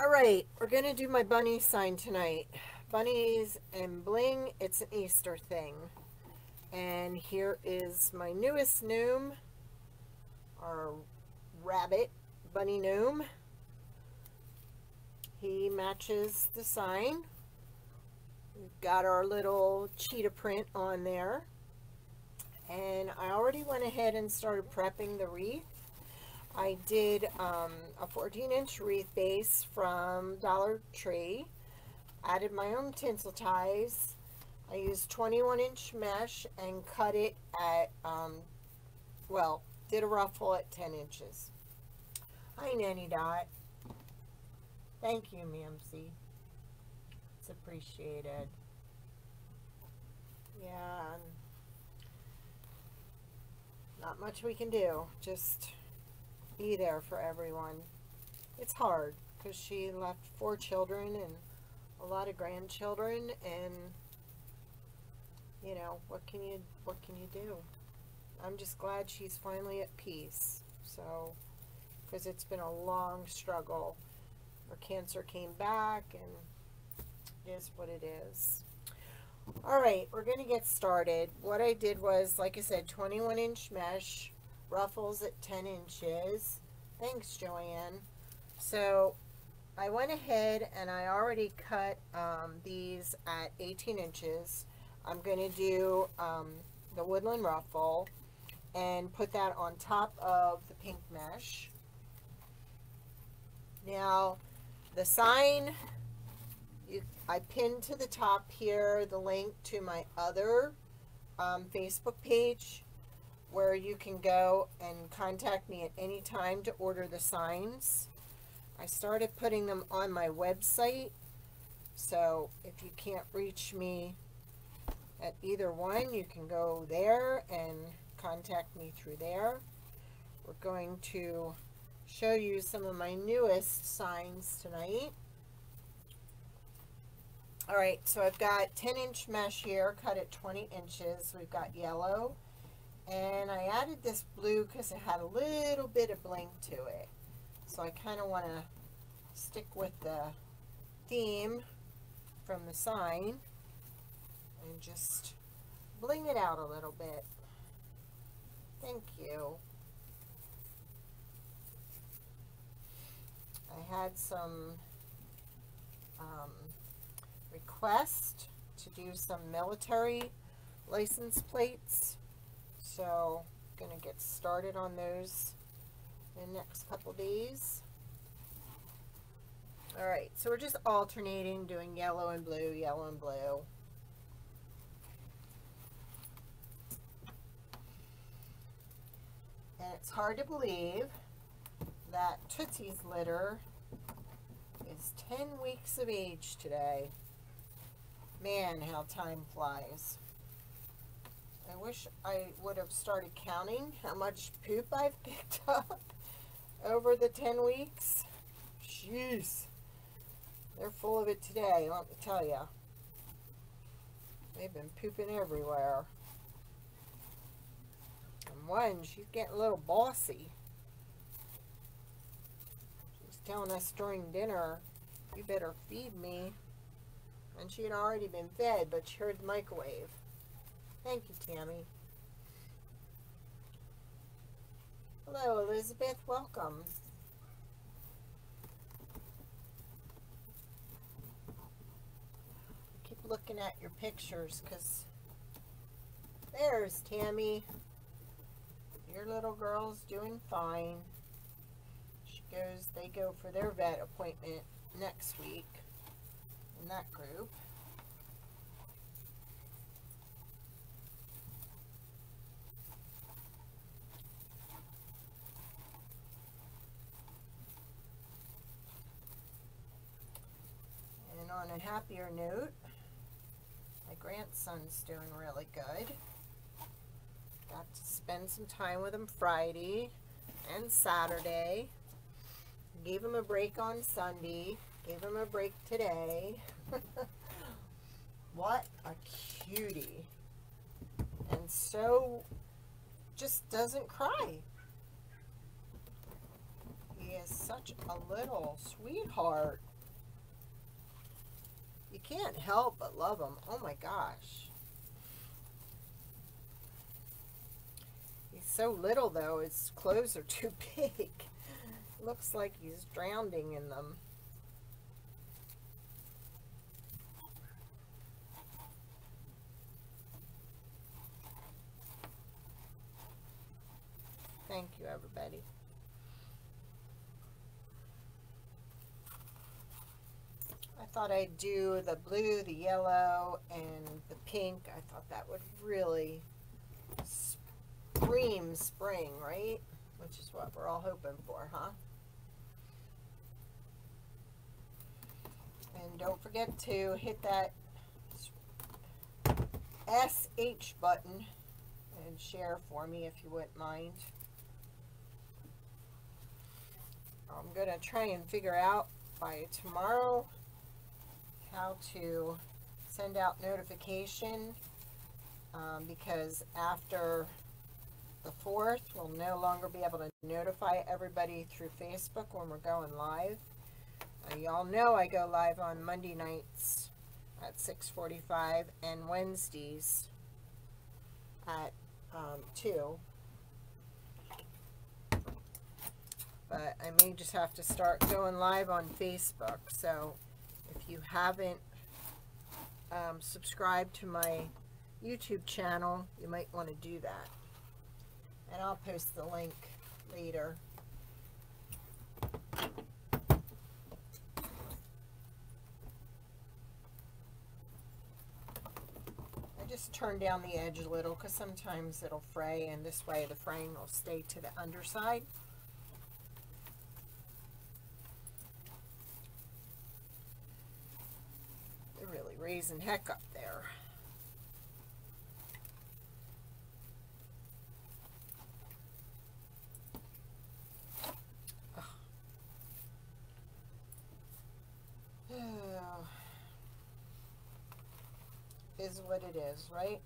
All right, we're going to do my bunny sign tonight. Bunnies and bling, it's an Easter thing. And here is my newest Noom, our rabbit, Bunny Noom. He matches the sign. We've got our little cheetah print on there. And I already went ahead and started prepping the wreath. I did a 14-inch wreath base from Dollar Tree. Added my own tinsel ties. I used 21-inch mesh and cut it at, well, did a ruffle at 10 inches. Hi, Nanny Dot. Thank you, Mamsie. It's appreciated. Yeah. Not much we can do. Just be there for everyone. It's hard because she left 4 children and a lot of grandchildren, and you know, what can you do? I'm just glad she's finally at peace. So, because it's been a long struggle. Her cancer came back, and it is what it is. All right, we're going to get started. What I did was, like I said, 21-inch mesh. Ruffles at 10 inches. Thanks, Joanne. So I went ahead and I already cut these at 18 inches. I'm going to do the woodland ruffle and put that on top of the pink mesh. Now the sign, I pinned to the top here the link to my other Facebook page, where you can go and contact me at any time to order the signs. I started putting them on my website, so if you can't reach me at either one, you can go there and contact me through there. We're going to show you some of my newest signs tonight. All right, so I've got 10-inch mesh here, cut at 20 inches. We've got yellow. And I added this blue because it had a little bit of bling to it. So I kind of want to stick with the theme from the sign and just bling it out a little bit. Thank you. I had some requests to do some military license plates. So I'm going to get started on those in the next couple days. All right, so we're just alternating, doing yellow and blue, yellow and blue. And it's hard to believe that Tootsie's litter is 10 weeks of age today. Man, how time flies. I wish I would have started counting how much poop I've picked up over the 10 weeks. Jeez. They're full of it today, let me tell you. They've been pooping everywhere. And one, she's getting a little bossy. She's telling us during dinner, you better feed me. And she had already been fed, but she heard the microwave. Thank you, Tammy. Hello, Elizabeth. Welcome. Keep looking at your pictures, because there's Tammy. Your little girl's doing fine. She goes, they go for their vet appointment next week in that group. On a happier note, my grandson's doing really good. Got to spend some time with him Friday and Saturday. Gave him a break on Sunday. Gave him a break today. What a cutie. And so just doesn't cry. He is such a little sweetheart. You can't help but love him. Oh my gosh. He's so little though, his clothes are too big. Looks like he's drowning in them. Thank you, everybody. I thought I'd do the blue, the yellow, and the pink. I thought that would really scream spring, right? Which is what we're all hoping for, huh? And don't forget to hit that SH button and share for me if you wouldn't mind. I'm going to try and figure out by tomorrow how to send out notification because after the 4th, we'll no longer be able to notify everybody through Facebook when we're going live. Y'all know I go live on Monday nights at 6:45 and Wednesdays at 2. But I may just have to start going live on Facebook. So if you haven't subscribed to my YouTube channel, you might want to do that. And I'll post the link later. I just turn down the edge a little because sometimes it'll fray, and this way the fraying will stay to the underside. They're really raising heck up there. Is what it is, right?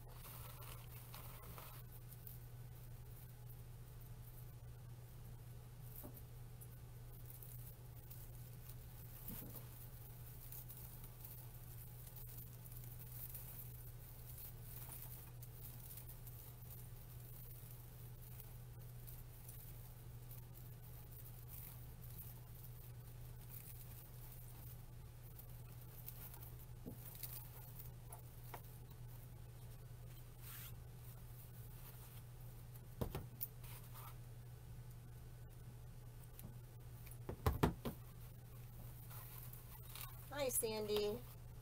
Hi, Sandy.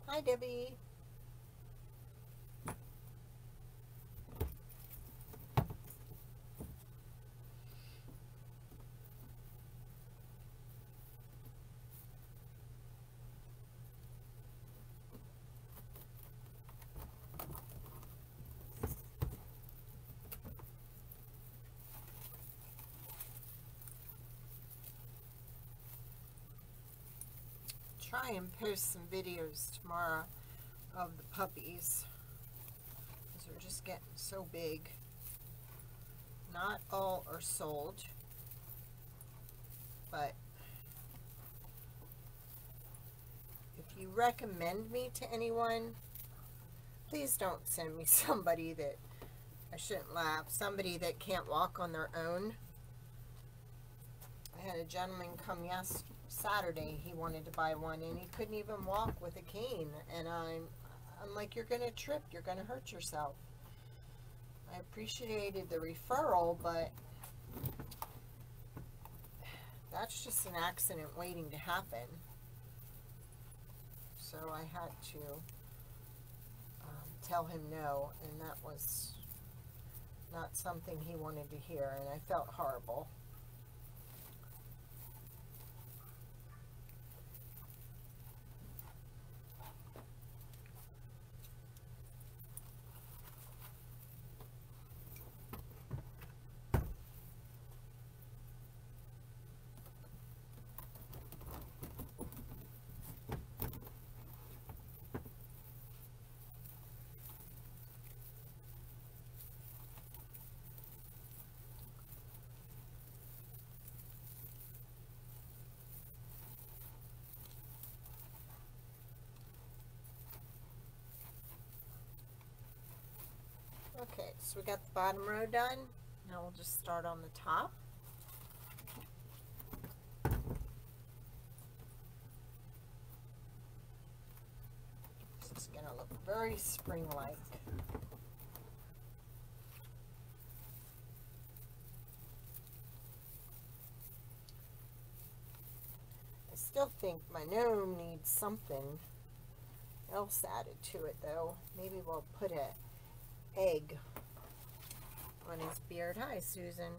Hi, Debbie. Try and post some videos tomorrow of the puppies because they're just getting so big. Not all are sold, but if you recommend me to anyone, please don't send me somebody that I shouldn't laugh, somebody that can't walk on their own. I had a gentleman come yesterday. Saturday he wanted to buy one and he couldn't even walk with a cane, and I'm like, you're gonna trip, you're gonna hurt yourself. I appreciated the referral, but that's just an accident waiting to happen. So I had to tell him no, and that was not something he wanted to hear, and I felt horrible. So we got the bottom row done. Now we'll just start on the top. This is going to look very spring-like. I still think my gnome needs something else added to it, though. Maybe we'll put an egg on his beard. Hi, Susan.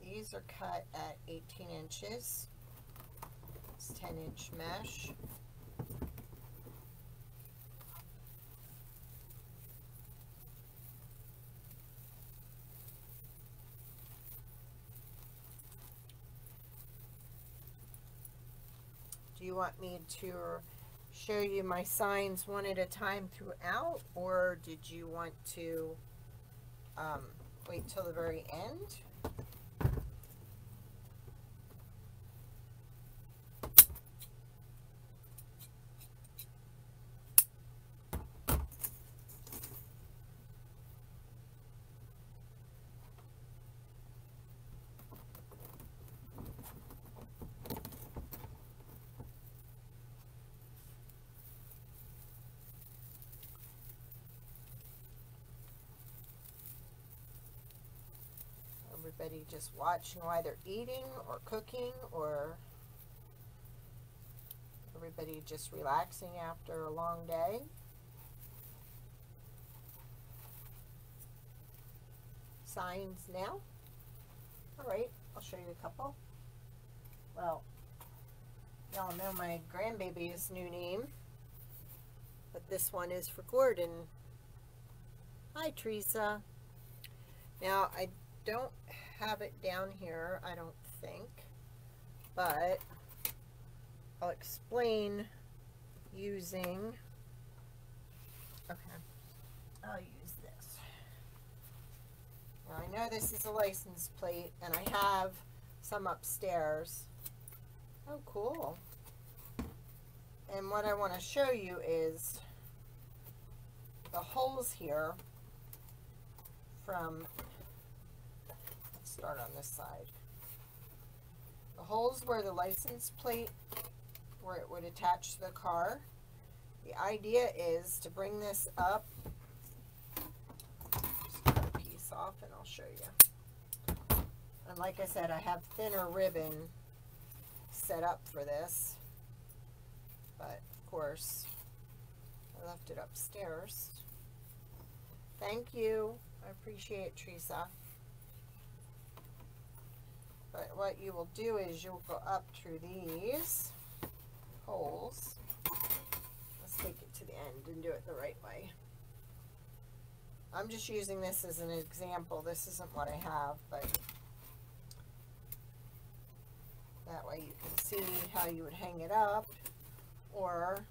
These are cut at 18 inches. It's 10-inch mesh. Do you want me to show you my signs one at a time throughout, or did you want to wait till the very end? Everybody just watching while they're eating or cooking, or everybody just relaxing after a long day. Signs now. All right, I'll show you a couple. Well, y'all know my grandbaby's new name, but this one is for Gordon. Hi, Teresa. Now, I don't have it down here, I don't think, but I'll explain using, okay, I'll use this. Now I know this is a license plate, and I have some upstairs. Oh, cool. And what I want to show you is the holes here from, start on this side. The holes where the license plate, where it would attach to the car. The idea is to bring this up. Just cut a piece off and I'll show you. And like I said, I have thinner ribbon set up for this, but of course I left it upstairs. Thank you. I appreciate it, Teresa. But what you will do is you'll go up through these holes. Let's take it to the end and do it the right way. I'm just using this as an example. This isn't what I have, but that way you can see how you would hang it up. Or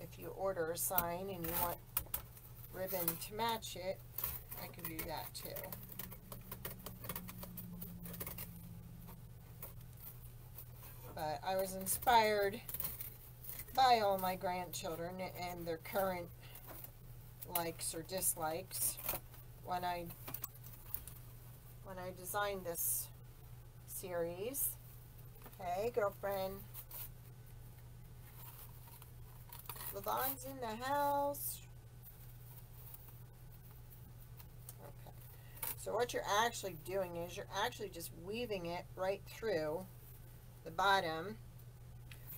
if you order a sign and you want ribbon to match it, I can do that too. But I was inspired by all my grandchildren and their current likes or dislikes when I designed this series. Hey, girlfriend. LaVon's in the house. Okay. So what you're actually doing is you're actually just weaving it right through the bottom,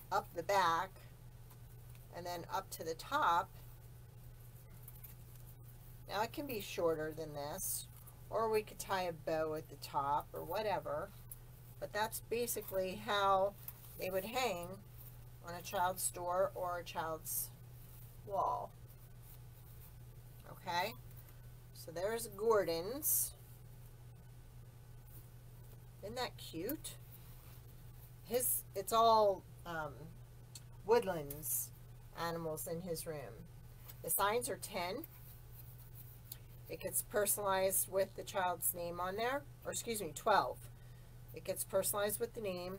up the back, and then up to the top. Now it can be shorter than this, or we could tie a bow at the top or whatever, but that's basically how they would hang on a child's door or a child's wall. Okay, so there's Gordon's. Isn't that cute? His, it's all woodlands animals in his room. The signs are 10. It gets personalized with the child's name on there, or excuse me, 12. It gets personalized with the name,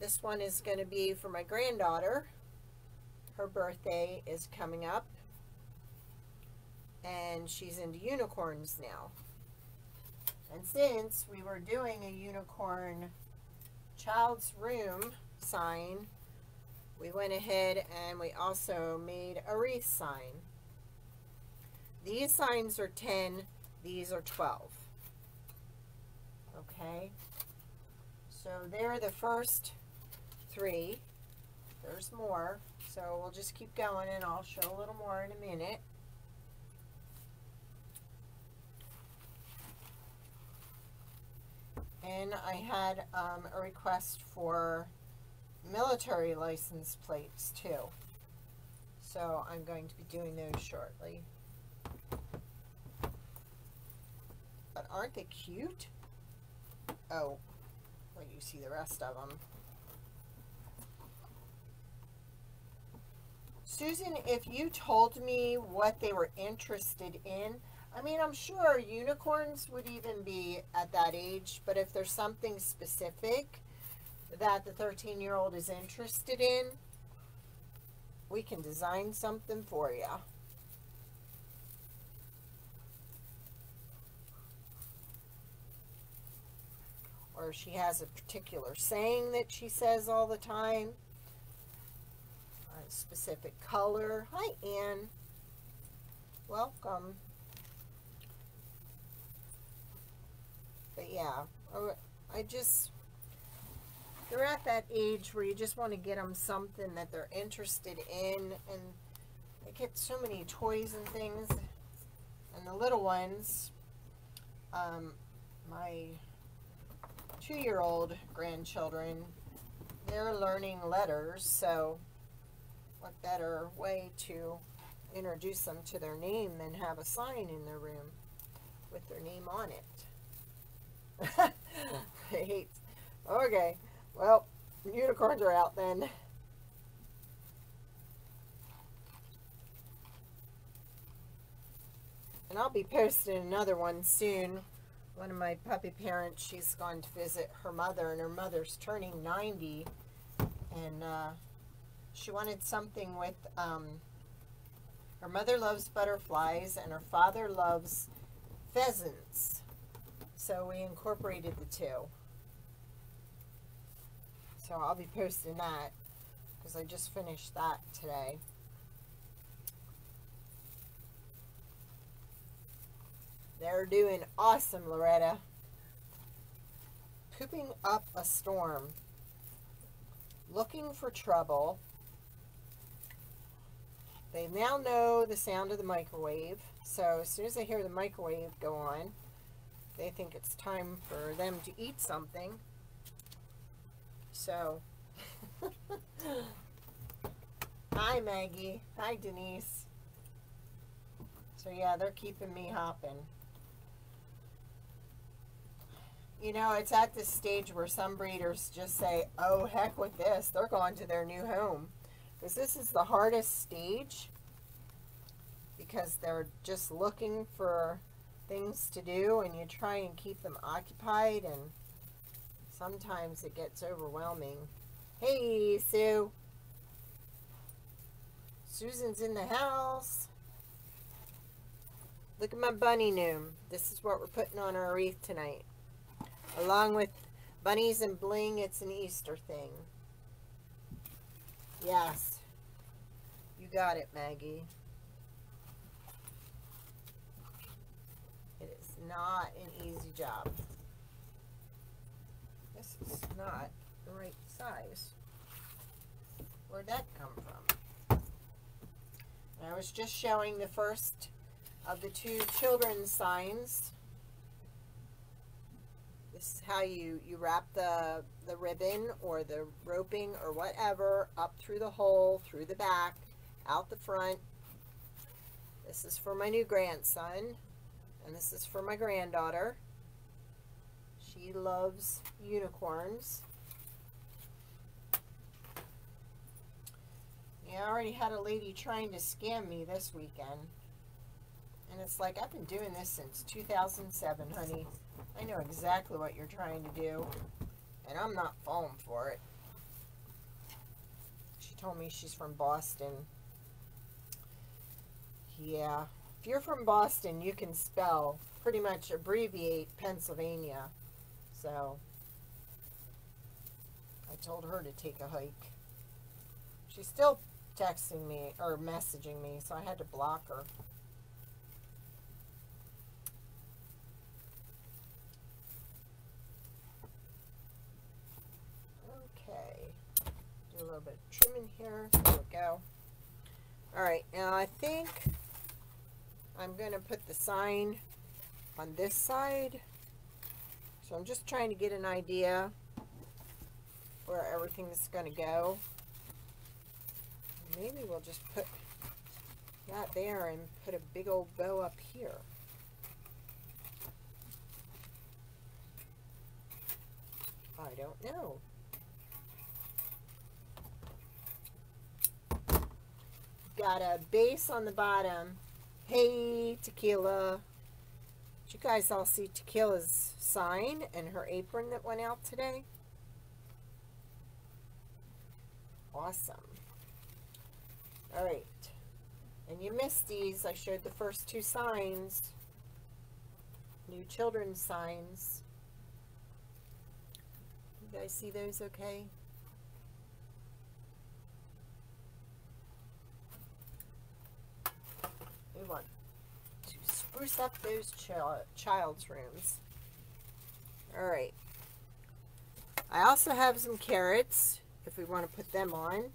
This one is going to be for my granddaughter. Her birthday is coming up, and she's into unicorns now. And since we were doing a unicorn child's room sign, we went ahead and we also made a wreath sign. These signs are 10, these are 12. Okay, so they're the first three. There's more, so we'll just keep going and I'll show a little more in a minute. And I had a request for military license plates too, so I'm going to be doing those shortly. But aren't they cute? Oh, well, you see the rest of them. Susan, if you told me what they were interested in, I mean, I'm sure unicorns would even be at that age, but if there's something specific that the 13-year-old is interested in, we can design something for you. Or she has a particular saying that she says all the time, a specific color. Hi, Ann. Welcome. But yeah, they're at that age where you just want to get them something that they're interested in, and they get so many toys and things. And the little ones, my 2-year-old grandchildren, they're learning letters, so what better way to introduce them to their name than have a sign in their room with their name on it. Great. Okay, well, unicorns are out then. And I'll be posting another one soon. One of my puppy parents, she's gone to visit her mother, and her mother's turning 90, and she wanted something with her mother loves butterflies and her father loves pheasants. So we incorporated the two. So I'll be posting that because I just finished that today. They're doing awesome, Loretta. Pooping up a storm. Looking for trouble. They now know the sound of the microwave. So as soon as they hear the microwave go on, they think it's time for them to eat something. So, hi Maggie, hi Denise. So yeah, they're keeping me hopping. You know, it's at this stage where some breeders just say, oh, heck with this, they're going to their new home. Because this is the hardest stage, because they're just looking for things to do, and you try and keep them occupied, and sometimes it gets overwhelming. Hey, Sue. Susan's in the house. Look at my bunny noom. This is what we're putting on our wreath tonight. Along with bunnies and bling, it's an Easter thing. Yes. You got it, Maggie. Not an easy job. This is not the right size. Where'd that come from? And I was just showing the first of the two children's signs. This is how you wrap the ribbon or the roping or whatever up through the hole, through the back, out the front. This is for my new grandson. And this is for my granddaughter. She loves unicorns. Yeah, I already had a lady trying to scam me this weekend. And it's like, I've been doing this since 2007, honey. I know exactly what you're trying to do. And I'm not falling for it. told me she's from Boston. Yeah, if you're from Boston, you can spell, pretty much abbreviate Pennsylvania. So I told her to take a hike. She's still texting me or messaging me, so I had to block her. Okay, do a little bit of trimming here. There we go. All right, now I think I'm going to put the sign on this side. So I'm just trying to get an idea where everything is going to go. Maybe we'll just put that there and put a big old bow up here. I don't know. Got a base on the bottom. Hey, Tequila. Did you guys all see Tequila's sign and her apron that went out today? Awesome. All right. And you missed these. I showed the first two signs. New children's signs. You guys see those okay? We want to spruce up those child's rooms. All right. I also have some carrots if we want to put them on.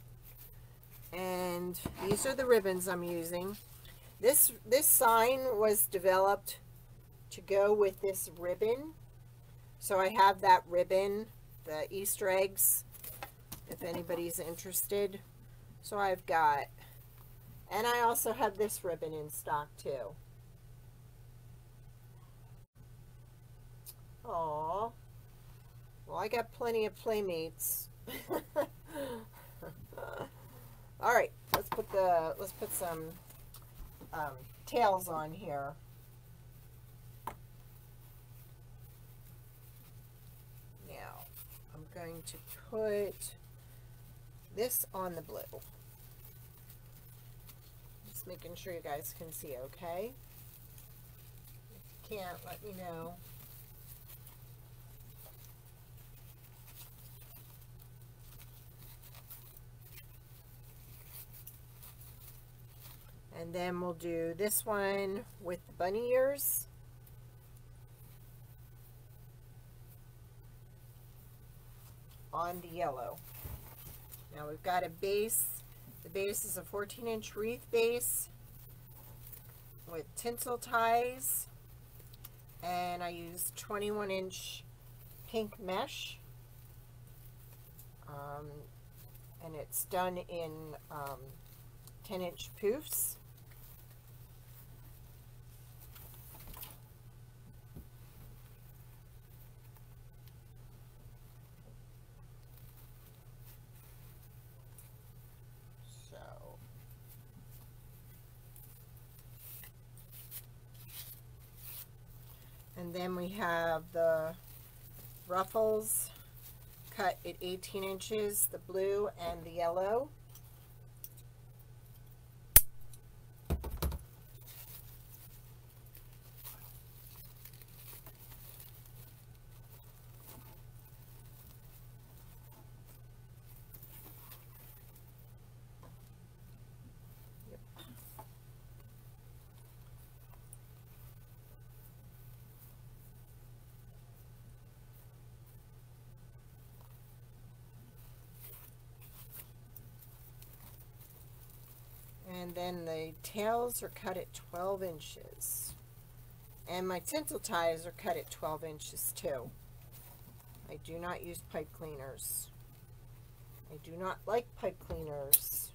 And these are the ribbons I'm using. This sign was developed to go with this ribbon. So I have that ribbon, the Easter eggs, if anybody's interested. So I've got, and I also have this ribbon in stock too. Aww. Well, I got plenty of playmates. All right, let's put some tails on here. Now, I'm going to put this on the blue. Just making sure you guys can see okay. If you can't, let me know. And then we'll do this one with the bunny ears. On the yellow. Now we've got a base. The base is a 14-inch wreath base with tinsel ties. And I used 21-inch pink mesh. And it's done in 10-inch poofs. And then we have the ruffles cut at 18 inches, the blue and the yellow. And then the tails are cut at 12 inches. And my tinsel ties are cut at 12 inches too. I do not use pipe cleaners. I do not like pipe cleaners.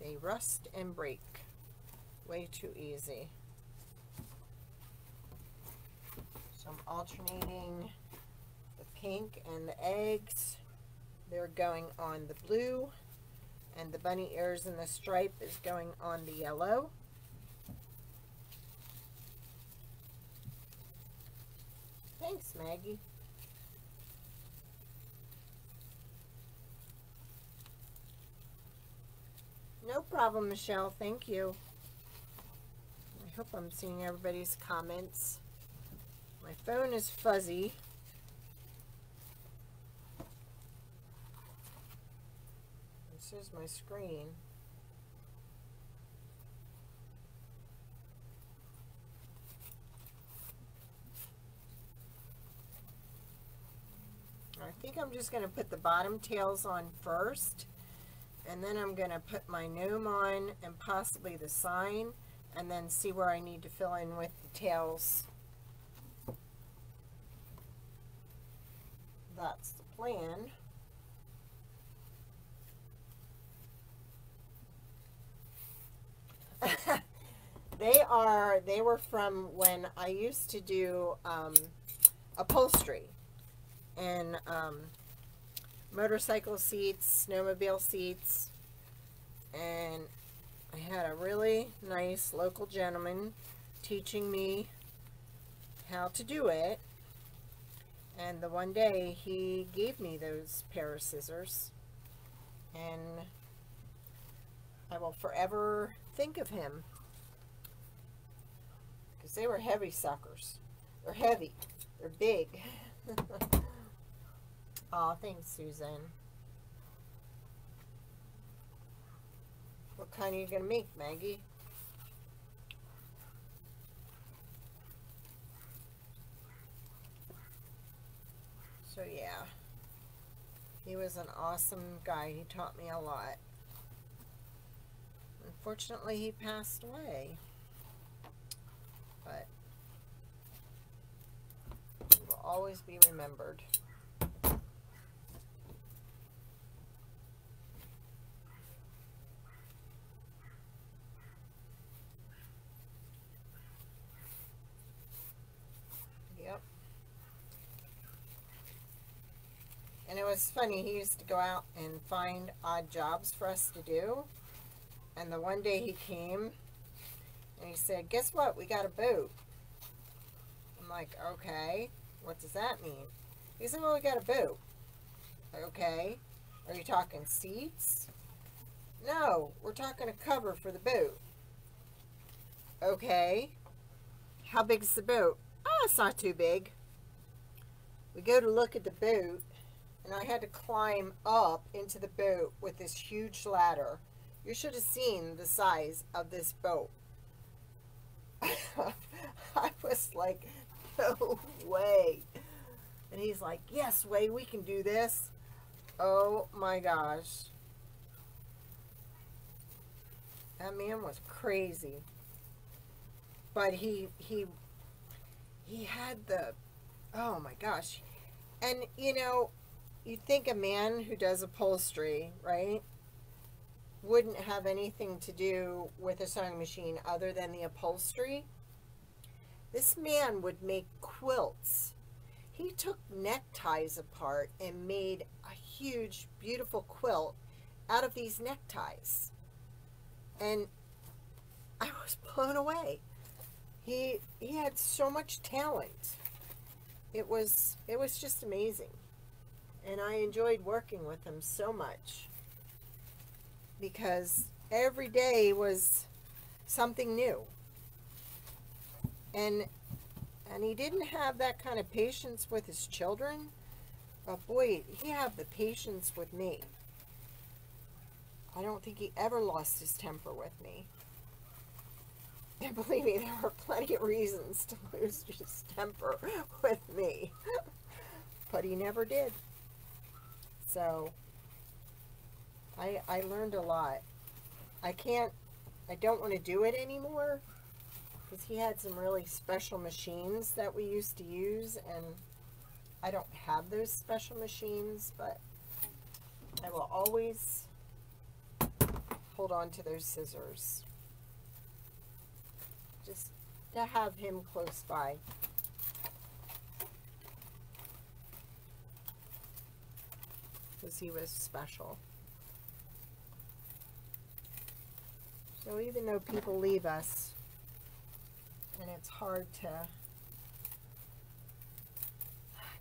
They rust and break way too easy. So I'm alternating the pink and the eggs. They're going on the blue, and the bunny ears and the stripe is going on the yellow. Thanks, Maggie. No problem, Michelle. Thank you. I hope I'm seeing everybody's comments. My phone is fuzzy. This is my screen. I think I'm just going to put the bottom tails on first, and then I'm going to put my gnome on and possibly the sign, and then see where I need to fill in with the tails. That's the plan. They were from when I used to do upholstery and motorcycle seats, snowmobile seats, and I had a really nice local gentleman teaching me how to do it, and the one day he gave me those pair of scissors, and I will forever think of him because they were heavy suckers. They're heavy, they're big. Oh, thanks, Susan. What kind are you going to make, Maggie? So, yeah. He was an awesome guy. He taught me a lot. Unfortunately, he passed away. But he will always be remembered. And it was funny, he used to go out and find odd jobs for us to do. And the one day he came and he said, guess what? We got a boat. I'm like, okay, what does that mean? He said, well, we got a boat. Okay, are you talking seats? No, we're talking a cover for the boat. Okay, how big's the boat? Oh, it's not too big. We go to look at the boat. And I had to climb up into the boat with this huge ladder. You should have seen the size of this boat. I was like, no way. And he's like, yes, Wade, we can do this. Oh my gosh. That man was crazy. But he had the, oh my gosh. And you know, you'd think a man who does upholstery, right, wouldn't have anything to do with a sewing machine other than the upholstery. This man would make quilts. He took neckties apart and made a huge, beautiful quilt out of these neckties. And I was blown away. He had so much talent. It was just amazing. And I enjoyed working with him so much because every day was something new. And he didn't have that kind of patience with his children, but boy, he had the patience with me. I don't think he ever lost his temper with me. And believe me, there were plenty of reasons to lose his temper with me, but he never did. So, I learned a lot. I don't want to do it anymore because he had some really special machines that we used to use, and I don't have those special machines, but I will always hold on to those scissors. Just to have him close by. Because he was special. So even though people leave us, and it's hard to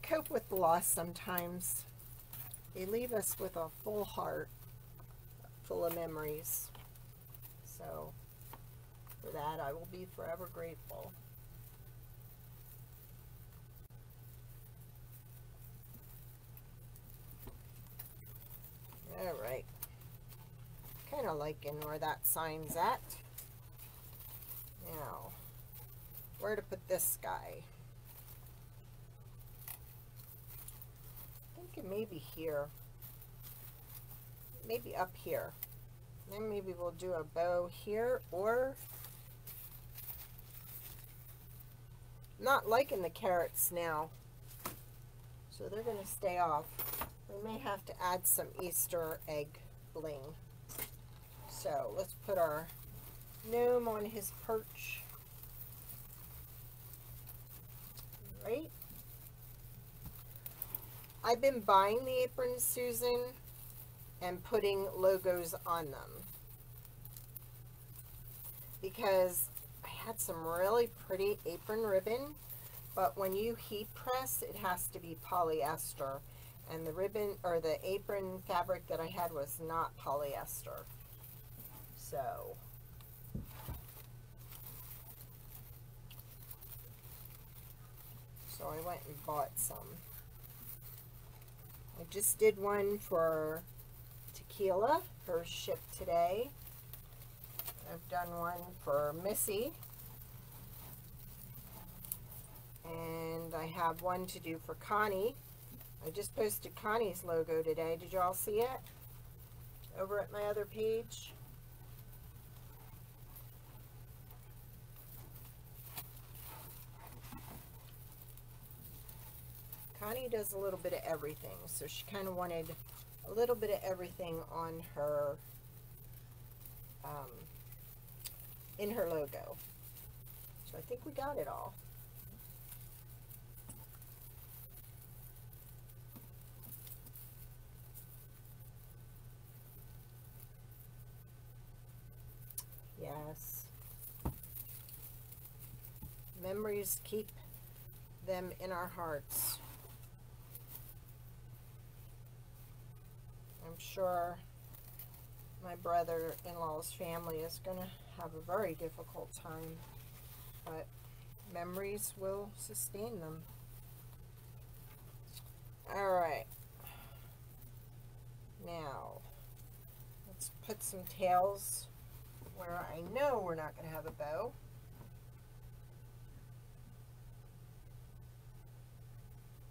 cope with the loss sometimes, they leave us with a full heart full of memories. So for that, I will be forever grateful. All right. Kind of liking where that sign's at. Now, where to put this guy? I'm thinking maybe here. Maybe up here. Then maybe we'll do a bow here, or... Not liking the carrots now, so they're going to stay off. We may have to add some Easter egg bling. So let's put our gnome on his perch. Right? I've been buying the aprons, Susan, and putting logos on them, because I had some really pretty apron ribbon, but when you heat press, it has to be polyester, and the ribbon, or the apron fabric that I had, was not polyester. So I went and bought some. I just did one for Tequila, her ship today. I've done one for Missy, and I have one to do for Connie. I just posted Connie's logo today. Did y'all see it? Over at my other page. Connie does a little bit of everything, so she kind of wanted a little bit of everything on her, in her logo. So I think we got it all. Yes. Memories, keep them in our hearts. I'm sure my brother-in-law's family is going to have a very difficult time, but memories will sustain them. All right. Now, let's put some tails where I know we're not going to have a bow.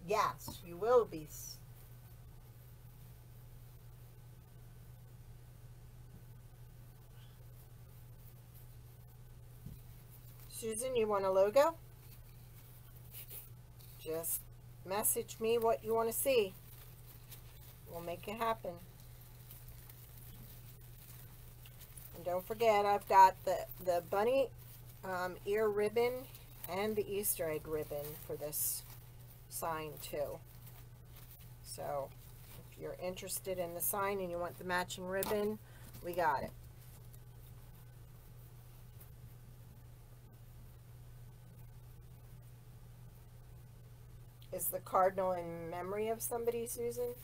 Yes, you will be... Susan, you want a logo? Just message me what you want to see. We'll make it happen. And don't forget, I've got the bunny ear ribbon and the Easter egg ribbon for this sign too. So if you're interested in the sign and you want the matching ribbon, we got it. Is the cardinal in memory of somebody, Susan?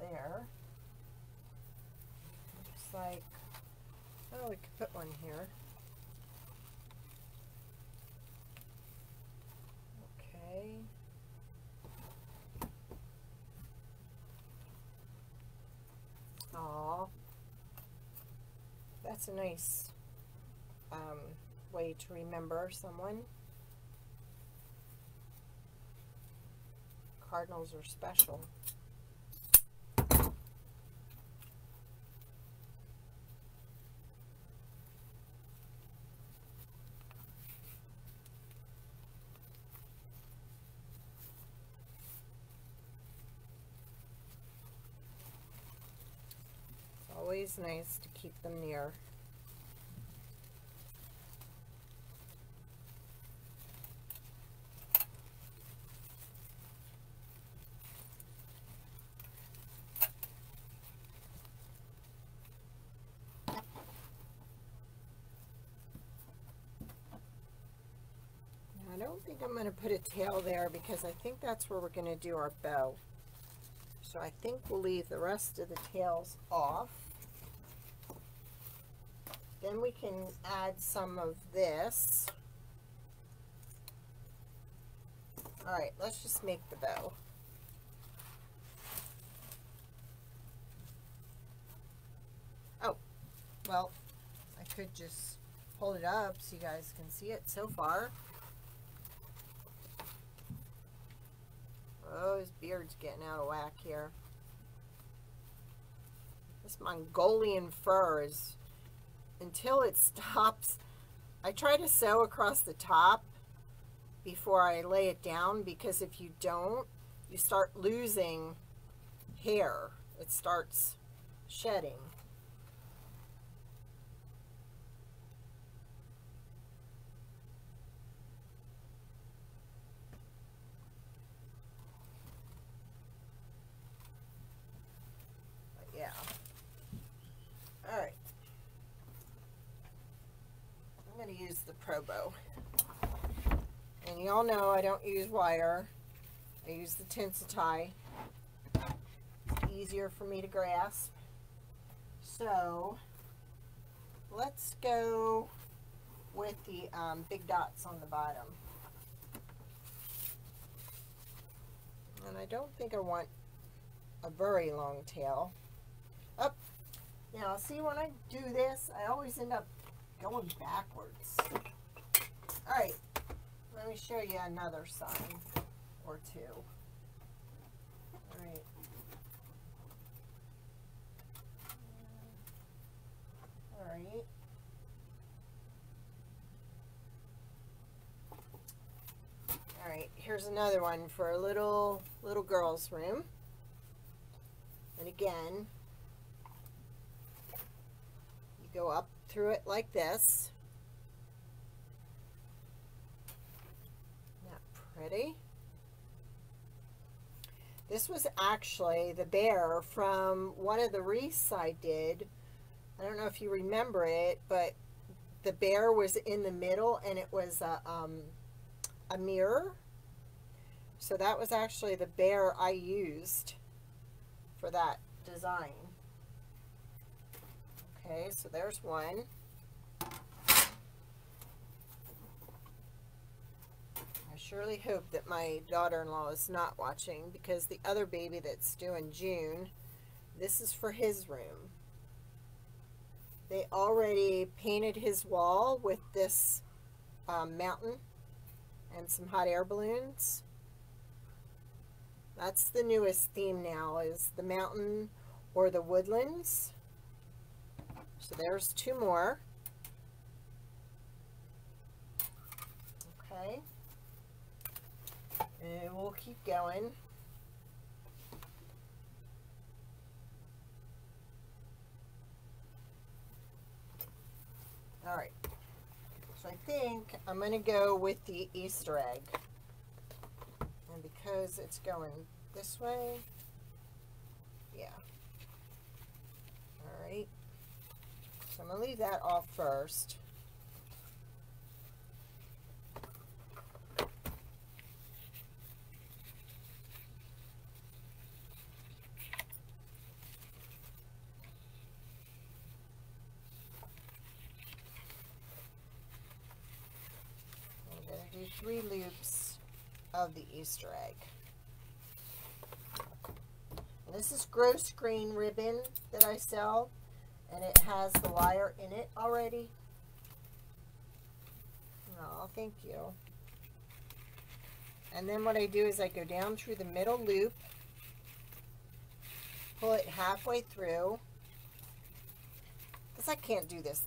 There. Looks like, oh, we could put one here. Okay. Aww. That's a nice way to remember someone. Cardinals are special. Always nice to keep them near don't think I'm going to put a tail there because I think that's where we're going to do our bow. So I think we'll leave the rest of the tails off. Then we can add some of this. All right, let's just make the bow. Oh, well, I could just hold it up so you guys can see it so far. Oh, his beard's getting out of whack here. This Mongolian fur is, until it stops, I try to sew across the top before I lay it down, because if you don't, you start losing hair. It starts shedding. Use the Pro Bow, and y'all know I don't use wire, I use the tensile tie. It's easier for me to grasp. So let's go with the big dots on the bottom, and I don't think I want a very long tail up. Now see, when I do this I always end up going backwards. All right, let me show you another sign or two. All right. All right. All right, here's another one for a little girl's room. And again, you go up through it like this. Isn't that pretty? This was actually the bear from one of the wreaths I did. I don't know if you remember it, but the bear was in the middle and it was a mirror. So that was actually the bear I used for that design. Okay, so there's one. I surely hope that my daughter-in-law is not watching, because the other baby that's due in June, this is for his room. They already painted his wall with this mountain and some hot air balloons. That's the newest theme now, is the mountain or the woodlands. So there's two more. Okay. And we'll keep going. All right. So I think I'm going to go with the Easter egg. And because it's going this way, yeah. All right. So I'm going to leave that off first. I'm going to do 3 loops of the Easter egg. And this is gross green ribbon that I sell. And it has the wire in it already. Oh, thank you. And then what I do is I go down through the middle loop, pull it halfway through, because I can't do this.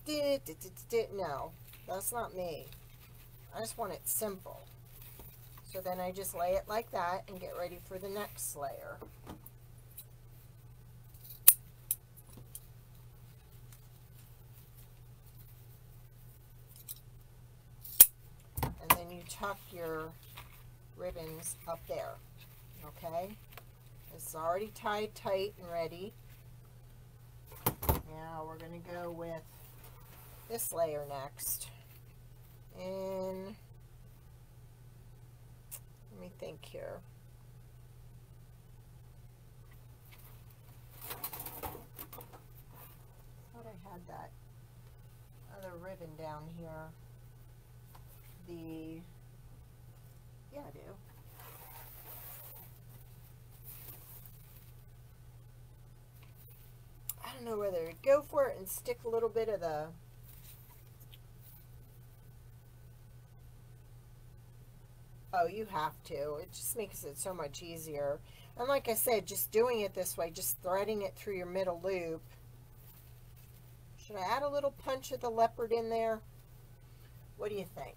No, that's not me. I just want it simple. So then I just lay it like that and get ready for the next layer. Tuck your ribbons up there. Okay, it's already tied tight and ready. Now we're going to go with this layer next, and Let me think here. I thought I had that other ribbon down here. Yeah, I do. I don't know whether to go for it and stick a little bit of the Oh, you have to. It just makes it so much easier. And like I said, just doing it this way, just threading it through your middle loop. Should I add a little punch of the leopard in there? What do you think?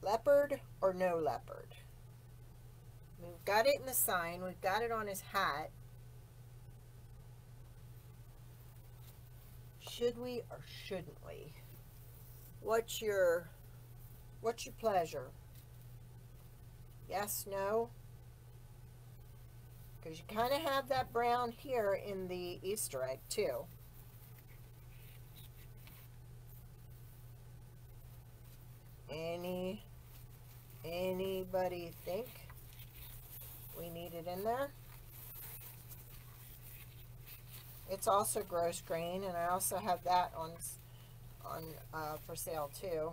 Leopard or no leopard? We've got it in the sign. We've got it on his hat. Should we or shouldn't we? What's your pleasure? Yes, no? Because you kind of have that brown here in the Easter egg too. Anybody think we need it in there? It's also gross green, and I also have that on for sale too.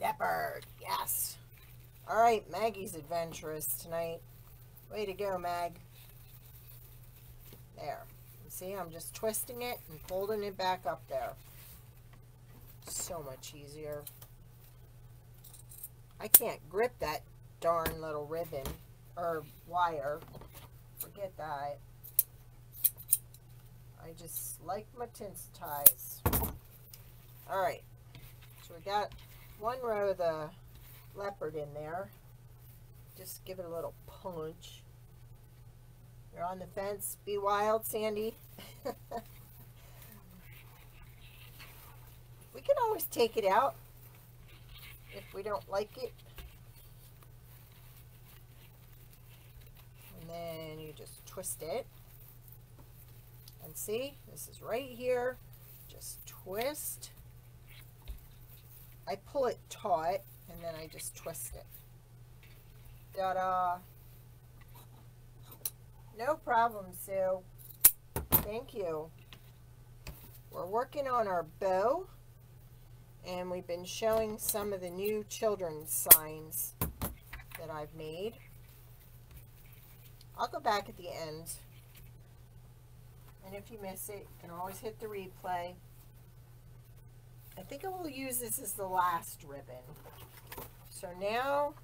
Leopard, yes. All right, Maggie's adventurous tonight. Way to go, Mag. There. See, I'm just twisting it and folding it back up there. So much easier. I can't grip that darn little ribbon or wire. Forget that. I just like my tinsel ties. All right. So we got one row of the leopard in there. Just give it a little punch. You're on the fence. Be wild, Sandy. We can always take it out if we don't like it. And then you just twist it. And see, this is right here. Just twist. I pull it taut, and then I just twist it. Ta-da! No problem, Sue. Thank you. We're working on our bow, and we've been showing some of the new children's signs that I've made. I'll go back at the end, and if you miss it, you can always hit the replay. I think I will use this as the last ribbon. So now,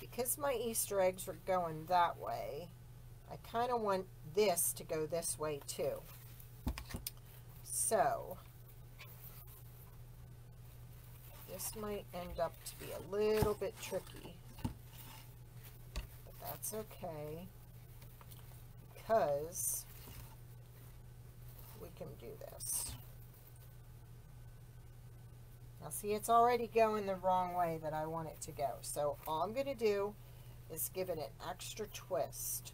because my Easter eggs are going that way, I kind of want this to go this way too. So, this might end up to be a little bit tricky. But that's okay, because we can do this. Now see, it's already going the wrong way that I want it to go. So all I'm going to do is give it an extra twist.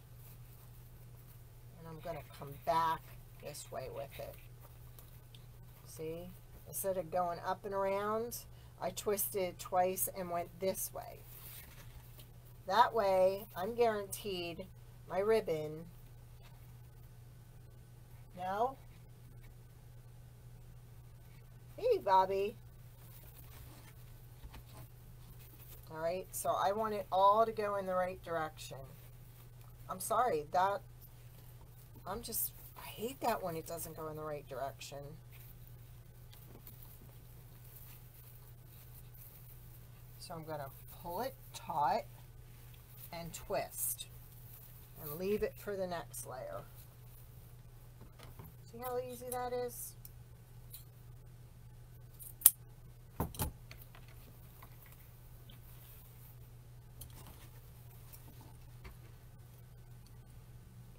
And I'm going to come back this way with it. See? Instead of going up and around, I twisted twice and went this way. That way, I'm guaranteed my ribbon. No? Hey, Bobby. All right, so I want it all to go in the right direction. I'm sorry, I hate that when it doesn't go in the right direction. So I'm gonna pull it taut and twist and leave it for the next layer. See how easy that is?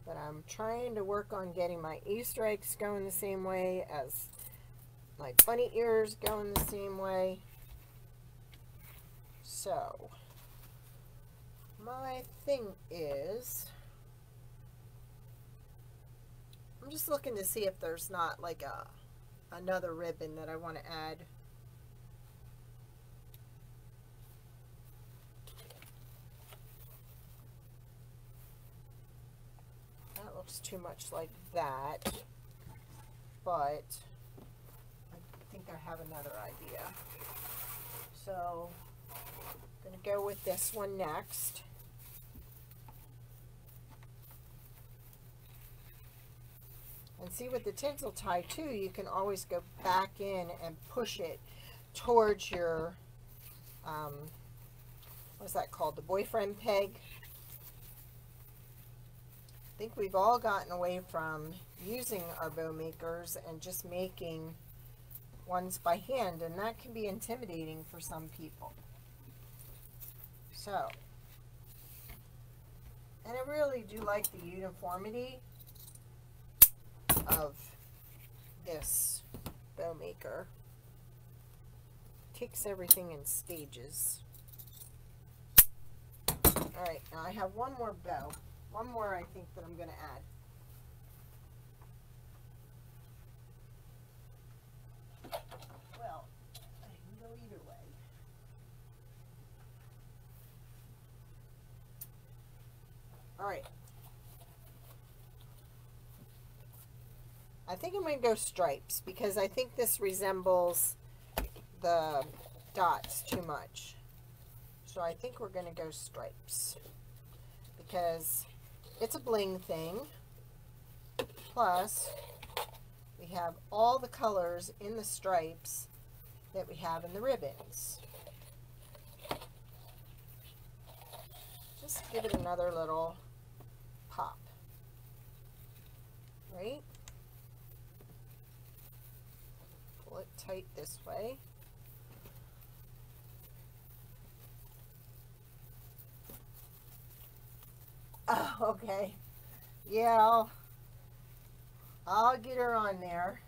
But I'm trying to work on getting my Easter eggs going the same way as my bunny ears going the same way. So, my thing is, I'm just looking to see if there's not like another ribbon that I want to add. too much like that, but I think I have another idea. So I'm going to go with this one next. And see, with the tinsel tie too, you can always go back in and push it towards your, what's that called? The boyfriend peg. I think we've all gotten away from using our bow makers and just making ones by hand, and that can be intimidating for some people. So, and I really do like the uniformity of this bow maker. Takes everything in stages. All right, now I have one more bow. One more I think that I'm going to add. All right. I think I'm going to go stripes because I think this resembles the dots too much. So I think we're going to go stripes because it's a bling thing. Plus, we have all the colors in the stripes that we have in the ribbons. Just give it another little pop, right? Pull it tight this way. Oh, okay. Yeah, I'll get her on there.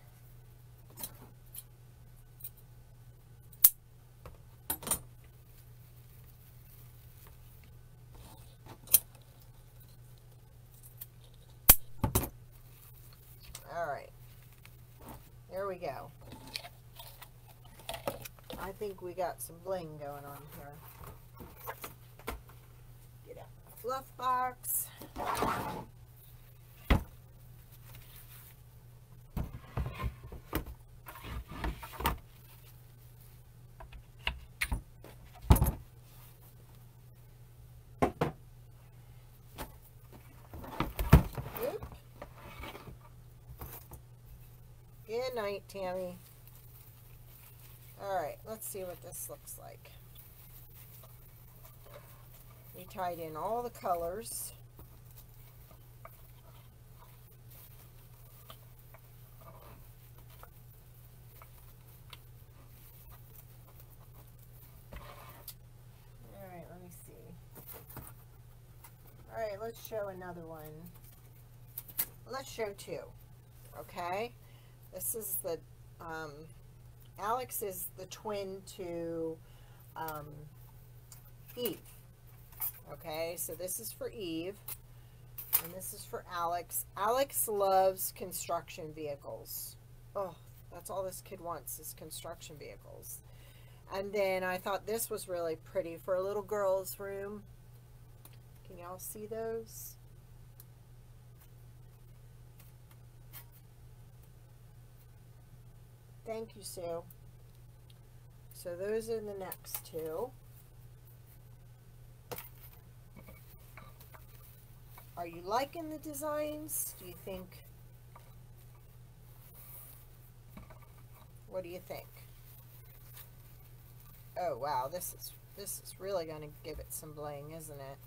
Go. I think we got some bling going on here. Get out the fluff box. Good night, Tammy. All right, let's see what this looks like. We tied in all the colors. All right, let me see. All right, let's show another one. Let's show two, okay? This is the, Alex is the twin to Eve. Okay, so this is for Eve, and this is for Alex. Alex loves construction vehicles. Oh, that's all this kid wants is construction vehicles. And then I thought this was really pretty for a little girl's room. Can y'all see those? Thank you, Sue. So those are the next two. Are you liking the designs? Do you think? What do you think? Oh wow, this is really going to give it some bling, isn't it?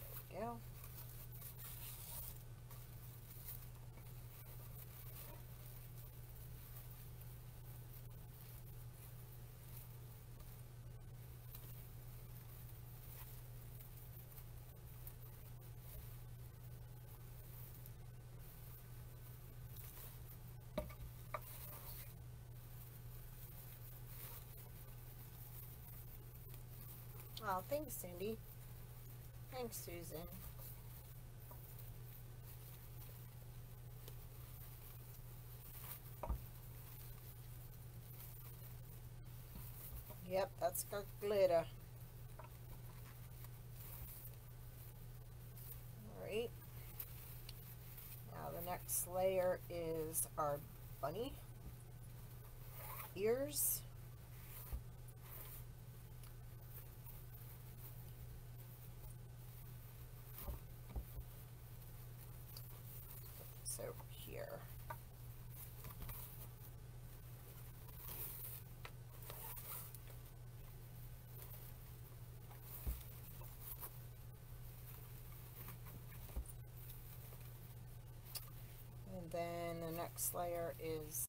There we go. Oh, thanks, Cindy. Thanks, Susan. Yep, that's got glitter. next layer is our bunny ears. Over here. And then the next layer is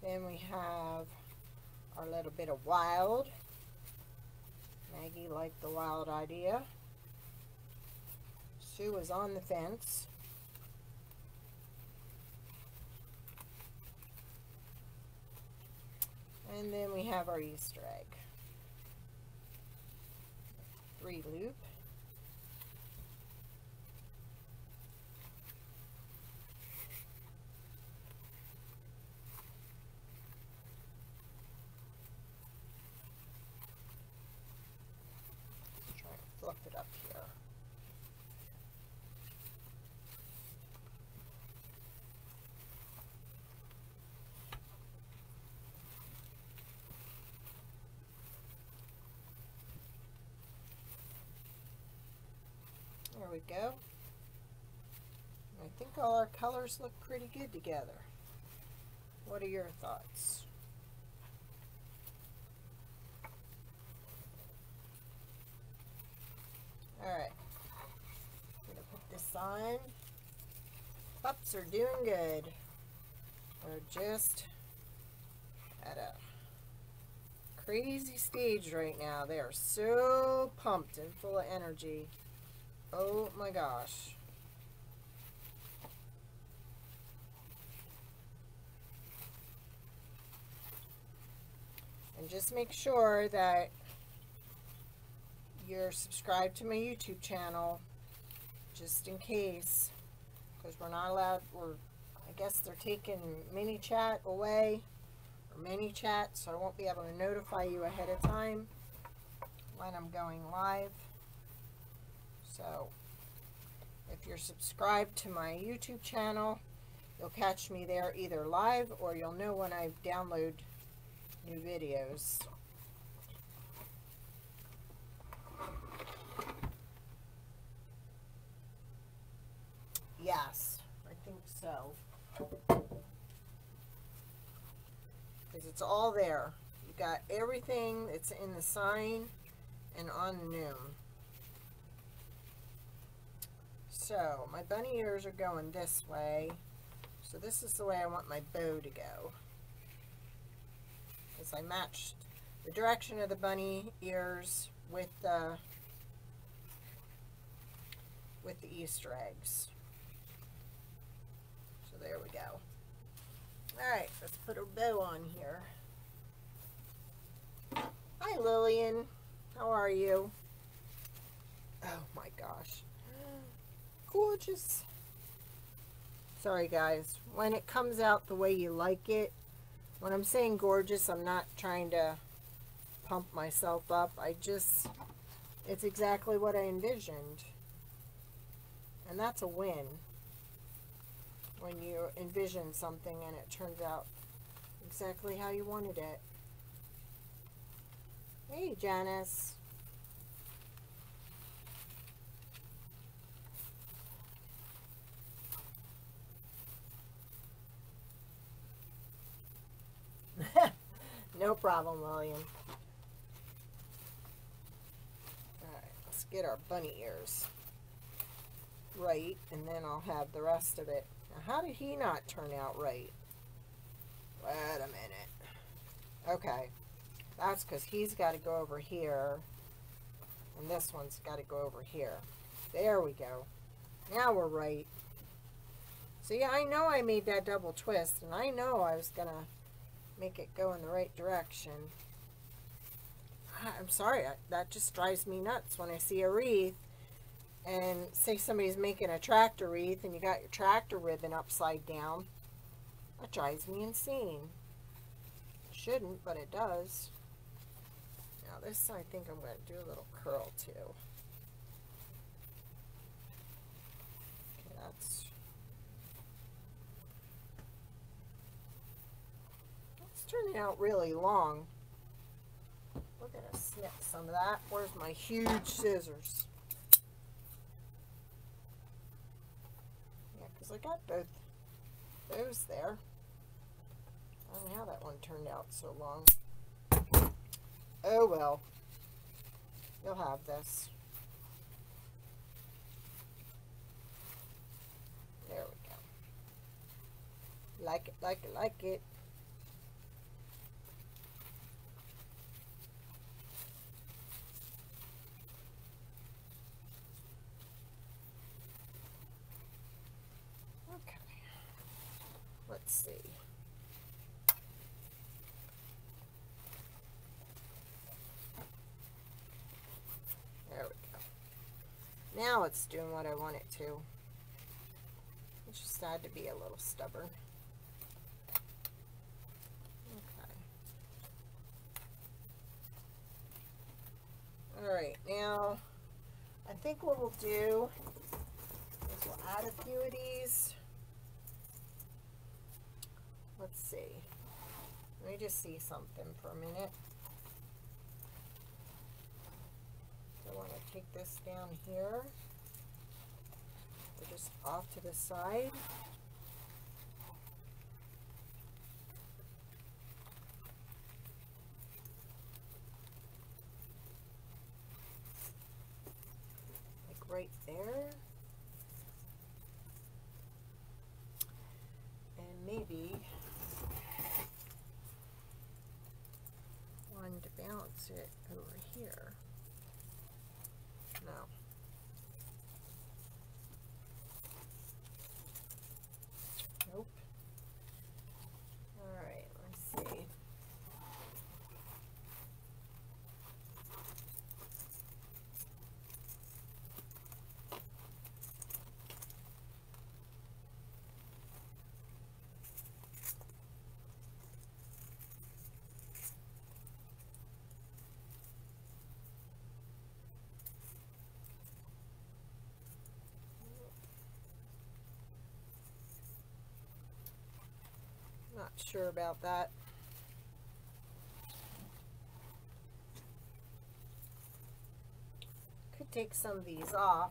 then we have our little bit of wild. Maggie liked the wild idea. Sue was on the fence. And then we have our Easter egg. 3 loop. It up here. There we go. I think all our colors look pretty good together. What are your thoughts? Alright, I'm going to put this on. Pups are doing good. We're just at a crazy stage right now. They are so pumped and full of energy. Oh my gosh. And just make sure that you're subscribed to my YouTube channel, just in case, because we're not allowed, I guess they're taking mini chat away, or mini chat, so I won't be able to notify you ahead of time when I'm going live. So if you're subscribed to my YouTube channel, you'll catch me there either live, or you'll know when I download new videos. Yes, I think so. Because it's all there. You got everything that's in the sign and on the noom. So, my bunny ears are going this way. So this is the way I want my bow to go. Because I matched the direction of the bunny ears with the Easter eggs. There we go. Alright, let's put a bow on here. Hi Lillian, how are you? Oh my gosh. Gorgeous. Sorry guys, when it comes out the way you like it, when I'm saying gorgeous, I'm not trying to pump myself up. It's exactly what I envisioned. And that's a win. When you envision something and it turns out exactly how you wanted it. Hey, Janice. No problem, William. Alright, let's get our bunny ears right, and then I'll have the rest of it. How did he not turn out right? Wait a minute. Okay. That's because he's got to go over here. And this one's got to go over here. There we go. Now we're right. See, I know I made that double twist, and I know I was going to make it go in the right direction. I'm sorry, that just drives me nuts when I see a wreath and say somebody's making a tractor wreath and you got your tractor ribbon upside down. That drives me insane. It shouldn't, but it does. Now this, I think I'm going to do a little curl too. Okay, that's turning out really long. We're going to snip some of that. Where's my huge scissors? Yeah, because I got both those there. I don't know how that one turned out so long. Oh well. You'll have this. There we go. Like it, like it, like it. Let's see. There we go. Now it's doing what I want it to. It just had to be a little stubborn. Okay. Alright, now I think what we'll do is we'll add a few of these. Let's see. Let me just see something for a minute. So I want to take this down here. We're just off to the side. Like right there. And maybe to balance it over here. No. Nope. Alright, let's see. Not sure about that. Could take some of these off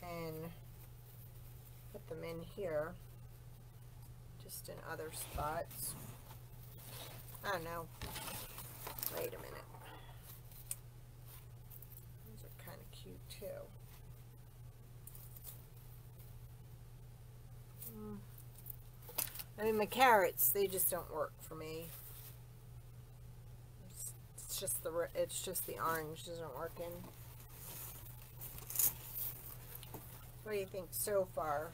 and put them in here, just in other spots. I don't know. Wait a minute. These are kind of cute too. I mean, my carrots, they just don't work for me. It's just the orange isn't working. What do you think so far?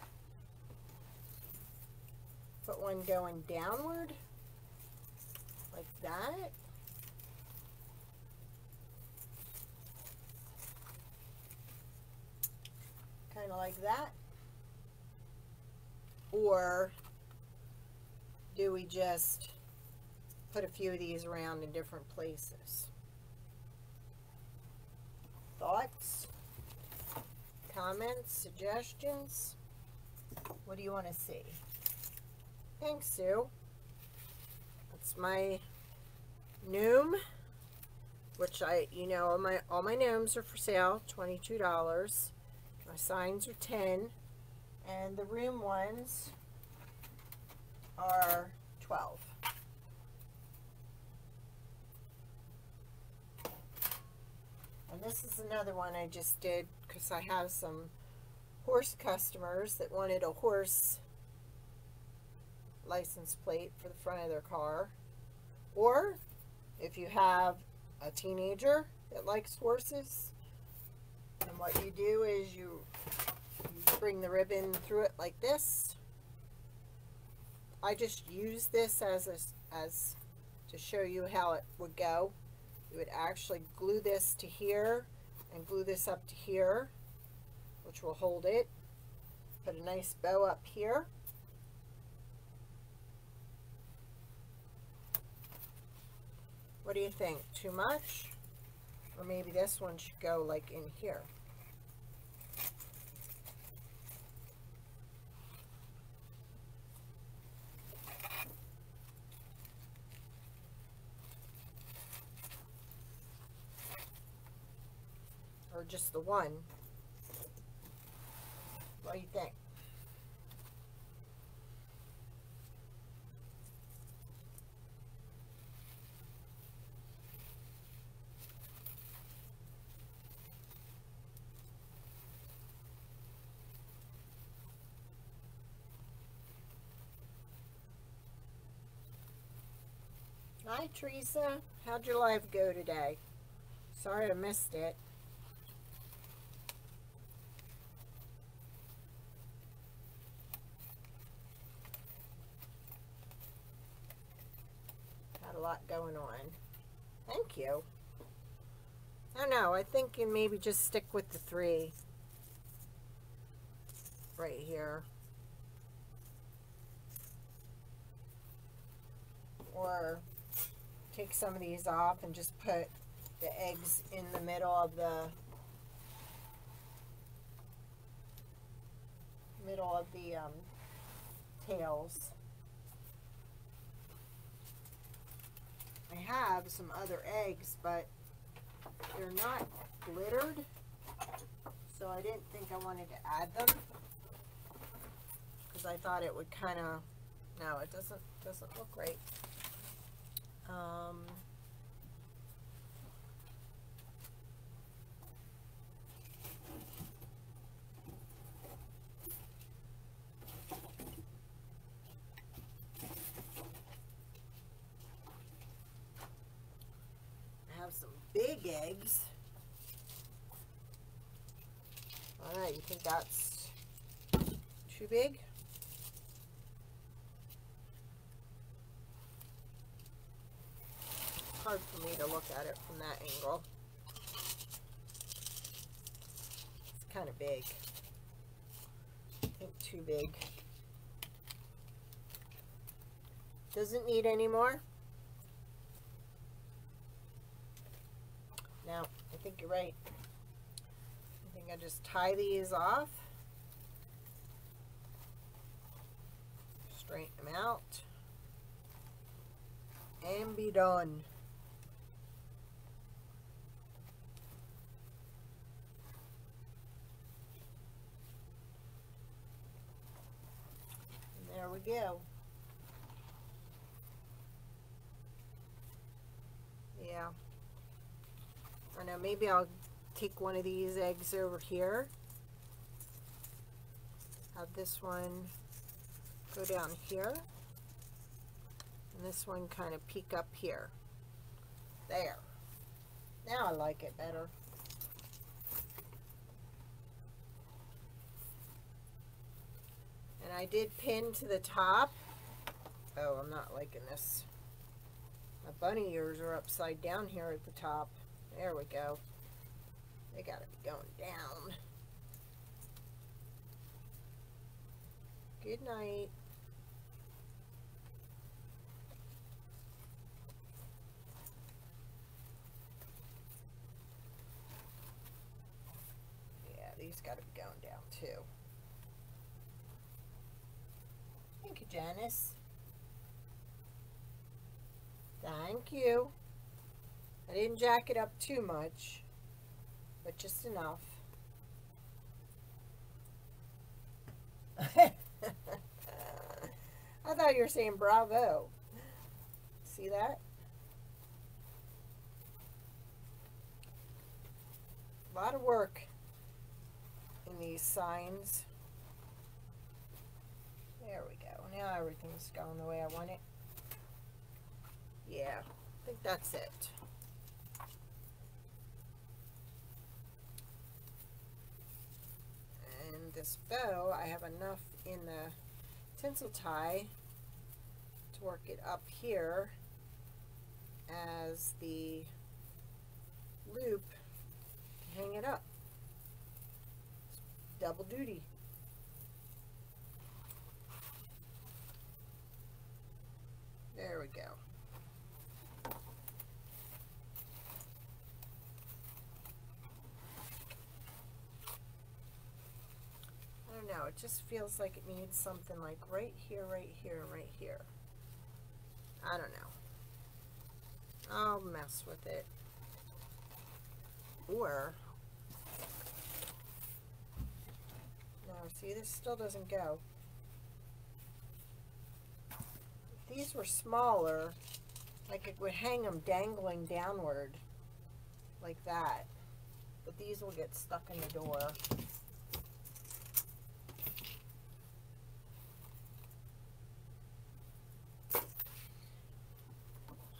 Put one going downward like that. Kind of like that. Or do we just put a few of these around in different places? Thoughts? Comments? Suggestions? What do you want to see? Thanks, Sue. That's my Noom, which all my Nooms are for sale, $22. My signs are $10, and the room ones are 12. And this is another one I just did because I have some horse customers that wanted a horse license plate for the front of their car. Or if you have a teenager that likes horses and what you do is you bring the ribbon through it like this. I just use this as to show you how it would go. You would actually glue this to here and glue this up to here, which will hold it. Put a nice bow up here. What do you think? Too much? Or maybe this one should go like in here. Or just the one. What do you think? Hi Teresa, how'd your live go today? Sorry I missed it. Had a lot going on. Thank you. I don't know, I think you maybe just stick with the three right here. Or take some of these off and just put the eggs in the middle of the tails. I have some other eggs, but they're not glittered, so I didn't think I wanted to add them because I thought it would kind of, no, it doesn't look right. I have some big eggs. All right, you think that's too big? Hard for me to look at it from that angle. It's kind of big. I think too big. Doesn't need any more? No, I think you're right. I think I just tie these off. Straighten them out. And be done. There we go. Yeah. I know, maybe I'll take one of these eggs over here. Have this one go down here. And this one kind of peek up here. There. Now I like it better. And I did pin to the top. Oh, I'm not liking this. My bunny ears are upside down here at the top. There we go. They gotta be going down. Good night. Yeah, these gotta be going down too. Thank you, Janice. Thank you. I didn't jack it up too much, but just enough. I thought you were saying bravo. See that? A lot of work in these signs. There we go. Now everything's going the way I want it. Yeah, I think that's it. this bow, I have enough in the tinsel tie to work it up here as the loop to hang it up. Double duty. There we go. I don't know, it just feels like it needs something like right here, right here, right here. I don't know. I'll mess with it. Or, no, see, this still doesn't go. If these were smaller, like it would hang them dangling downward like that, but these will get stuck in the door.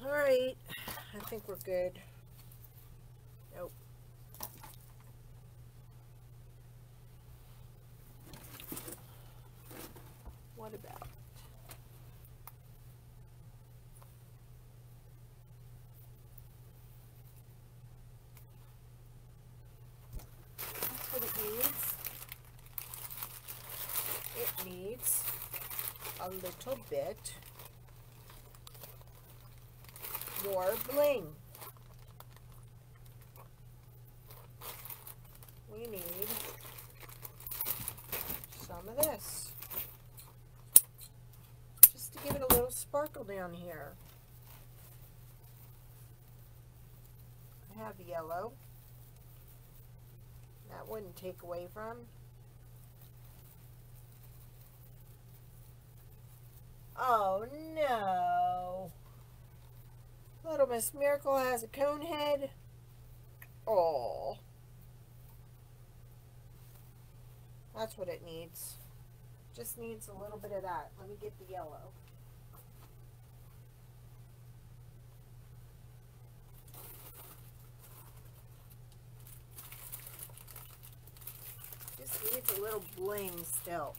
All right, I think we're good. Nope. What about? That's what it needs. It needs a little bit more bling. We need some of this. To give it a little sparkle down here. I have yellow. That wouldn't take away from. Oh no! Little Miss Miracle has a cone head. Oh, that's what it needs. Just needs a little bit of that. Let me get the yellow. Just needs a little bling still.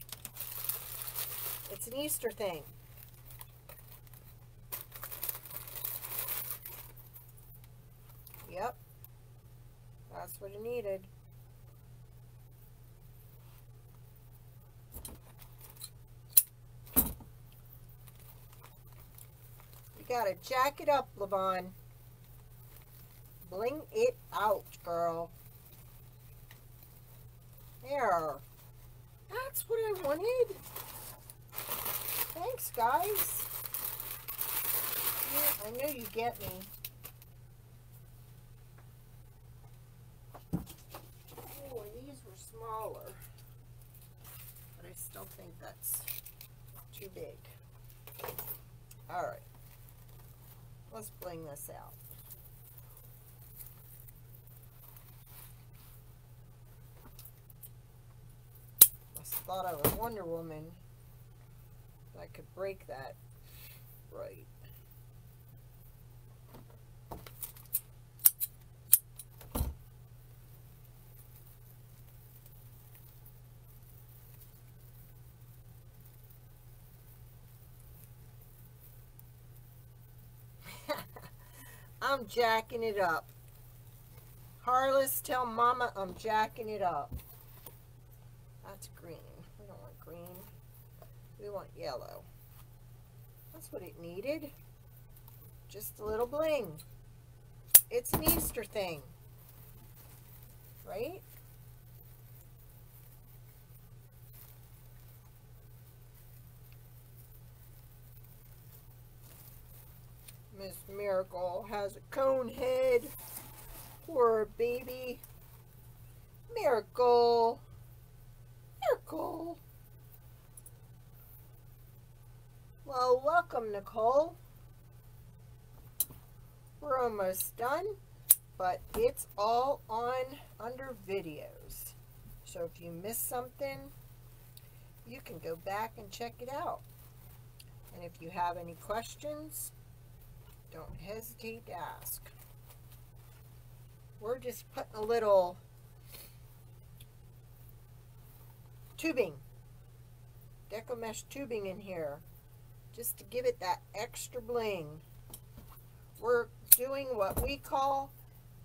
It's an Easter thing. Yep. That's what it needed. Gotta jack it up, LaVon. Bling it out, girl. There. That's what I wanted. Thanks, guys. Yeah, I know you get me. Oh, and these were smaller. But I still think that's too big. Alright. Let's bling this out. I thought I was Wonder Woman. But I could break that. Right. I'm jacking it up. Harless, tell Mama I'm jacking it up. That's green. We don't want green. We want yellow. That's what it needed. Just a little bling. It's an Easter thing. Right? Miss Miracle has a cone head. Poor baby. Miracle. Miracle. Well, welcome, Nicole. We're almost done, but it's all on under videos. So if you miss something, you can go back and check it out. And if you have any questions, don't hesitate to ask. We're just putting a little tubing, deco mesh tubing in here, just to give it that extra bling. We're doing what we call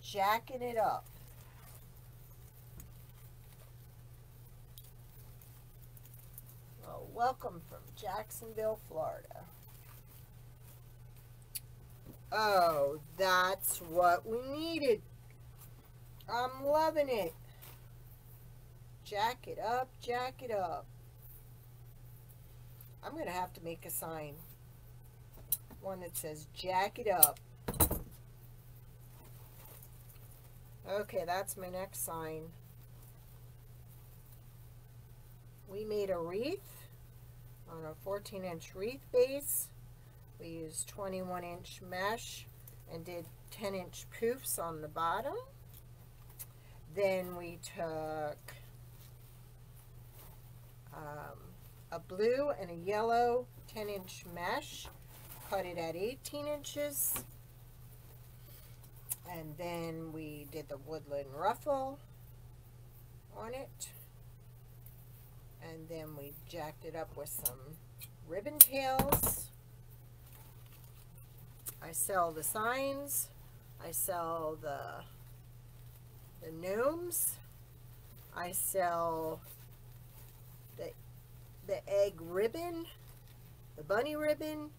jacking it up. Well, welcome from Jacksonville, Florida. Oh, that's what we needed. I'm loving it. Jack it up, jack it up. I'm going to have to make a sign. One that says, jack it up. Okay, that's my next sign. We made a wreath on a 14-inch wreath base. We used 21-inch mesh and did 10-inch poofs on the bottom. Then we took a blue and a yellow 10-inch mesh, cut it at 18 inches. And then we did the woodland ruffle on it. And then we jacked it up with some ribbon tails. I sell the signs. I sell the gnomes. I sell the egg ribbon, the bunny ribbon,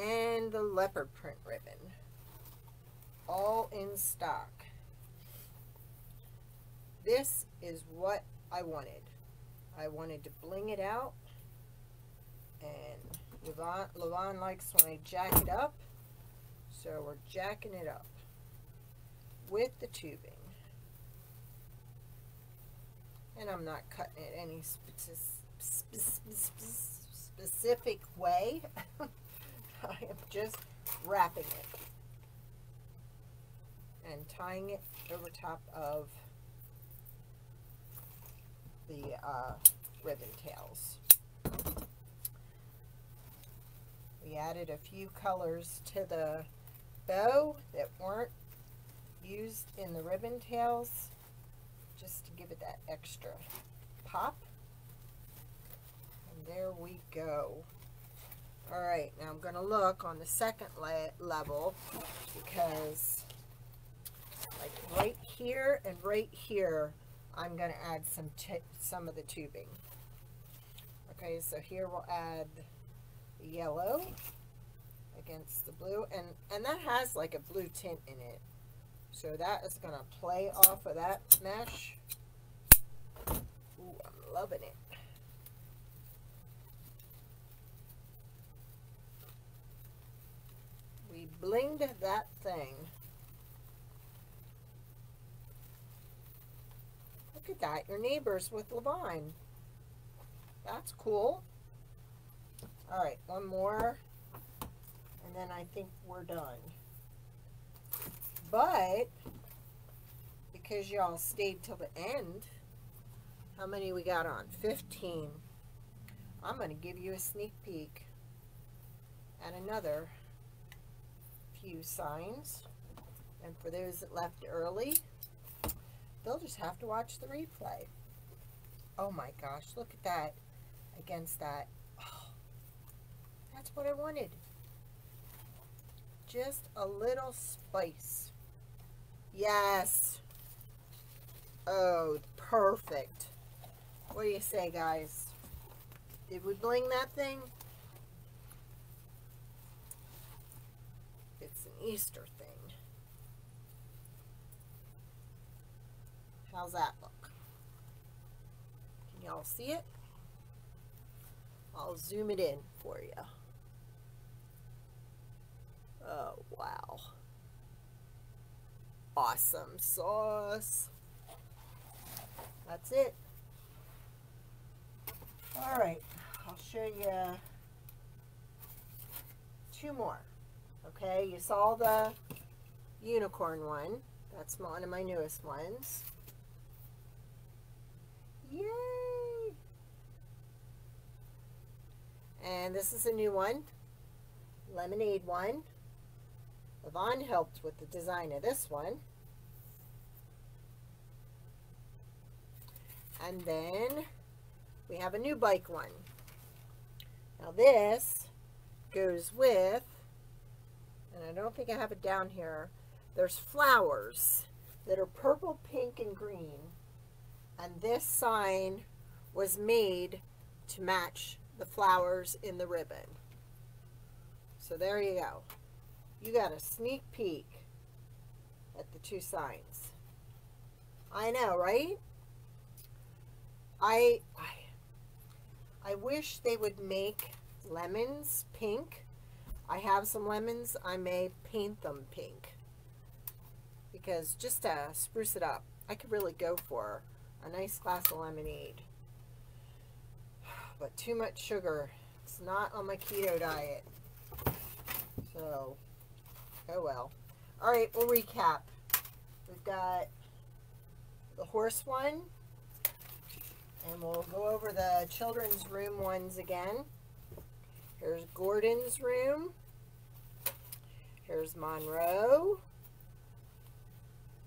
and the leopard print ribbon. All in stock. This is what I wanted. I wanted to bling it out. And Levon likes when I jack it up. So we're jacking it up with the tubing. And I'm not cutting it any specific way. I am just wrapping it and tying it over top of the ribbon tails. We added a few colors to the bow that weren't used in the ribbon tails, just to give it that extra pop. And there we go. All right, now I'm going to look on the second level, because like right here and right here, I'm going to add some of the tubing. Okay, so here we'll add the yellow against the blue, and that has like a blue tint in it. So that is going to play off of that mesh. Ooh, I'm loving it. We blinged that thing. Look at that, your neighbors with Levine. That's cool. All right, one more, and then I think we're done. But because y'all stayed till the end, how many we got on? 15. I'm going to give you a sneak peek at another few signs. And for those that left early, they'll just have to watch the replay. Oh my gosh, look at that against that. Oh, that's what I wanted. Just a little spice. Yes. Oh, perfect. What do you say, guys? Did we bling that thing? It's an Easter thing. How's that look? Can y'all see it? I'll zoom it in for you. Oh, wow. Awesome sauce. That's it. All right, I'll show you two more. Okay, you saw the unicorn one. That's one of my newest ones. Yay! And this is a new one, lemonade one. Levon helped with the design of this one. And then we have a new bike one. Now this goes with, and I don't think I have it down here, there's flowers that are purple, pink, and green. And this sign was made to match the flowers in the ribbon. So there you go. You got a sneak peek at the two signs. I know, right? I wish they would make lemons pink. I have some lemons. I may paint them pink, because just to spruce it up, I could really go for a nice glass of lemonade. But too much sugar. It's not on my keto diet. So, oh well. All right, we'll recap. We've got the horse one, and we'll go over the children's room ones again. Here's Gordon's room. Here's Monroe.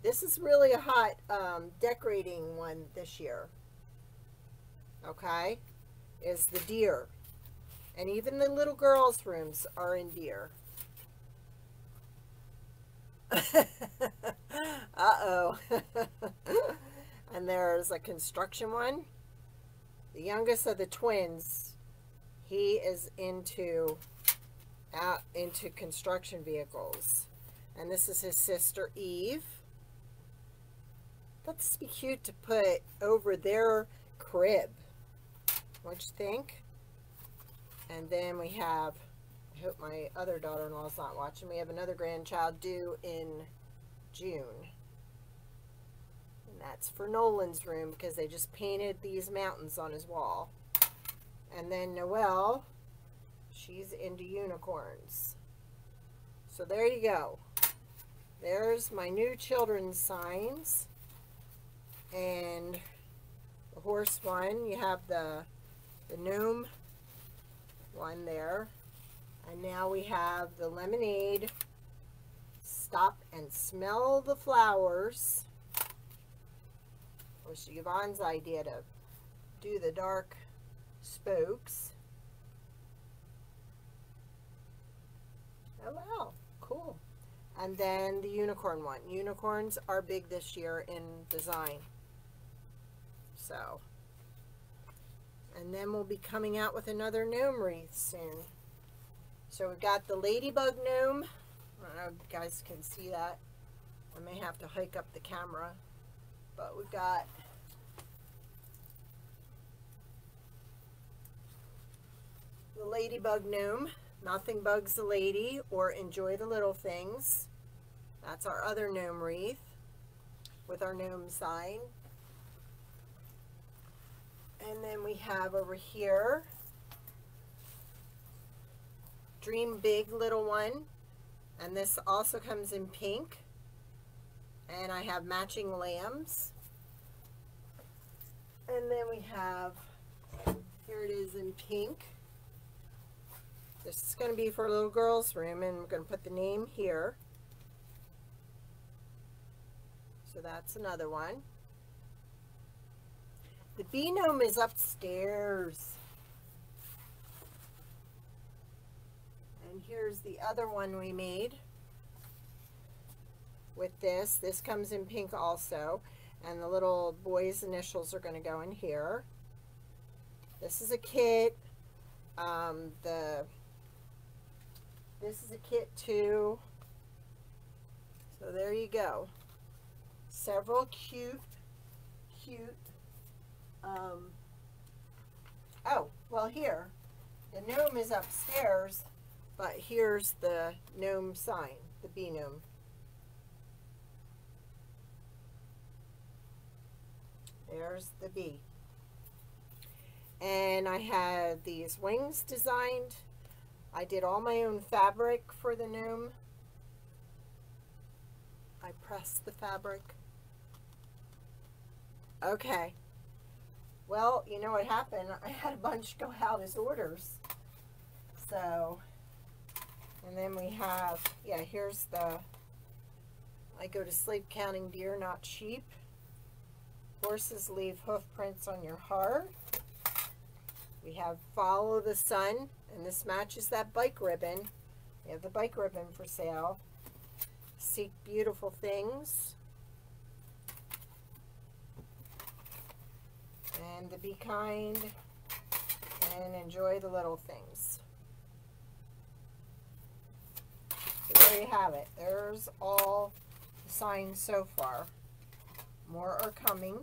This is really a hot decorating one this year, okay, is the deer. And even the little girls' rooms are in deer. Uh-oh. And there's a construction one. The youngest of the twins, he is into construction vehicles. And this is his sister, Eve. That'd just be cute to put over their crib. What you think? And then we have, I hope my other daughter-in-law is not watching, we have another grandchild due in June. And that's for Nolan's room, because they just painted these mountains on his wall. And then Noelle, she's into unicorns. So there you go. There's my new children's signs. And the horse one, you have the gnome one there. And now we have the lemonade. Stop and smell the flowers. It was Yvonne's idea to do the dark spokes. Oh wow, cool. And then the unicorn one. Unicorns are big this year in design. So, and then we'll be coming out with another gnome wreath soon. So we've got the ladybug gnome. I don't know if you guys can see that. I may have to hike up the camera. But we've got the ladybug gnome. Nothing bugs the lady, or enjoy the little things. That's our other gnome wreath with our gnome sign. And then we have over here, Dream Big Little One. And this also comes in pink. And I have matching lambs. And then we have, here it is in pink. This is going to be for a little girl's room, and we're going to put the name here. So that's another one. The bee gnome is upstairs. And here's the other one we made with this. This comes in pink also. And the little boy's initials are going to go in here. This is a kit. This is a kit too. So there you go. Several cute. Oh, well here, the gnome is upstairs, but here's the gnome sign, the bee gnome. There's the bee. And I had these wings designed. I did all my own fabric for the gnome. I pressed the fabric. Okay. Well, you know what happened? I had a bunch go out as orders. So, and then we have, yeah, here's the, I go to sleep counting deer, not sheep. Horses leave hoof prints on your heart. We have Follow the Sun, and this matches that bike ribbon. We have the bike ribbon for sale. Seek Beautiful Things. And the Be Kind and Enjoy the Little Things. So there you have it. There's all the signs so far. More are coming.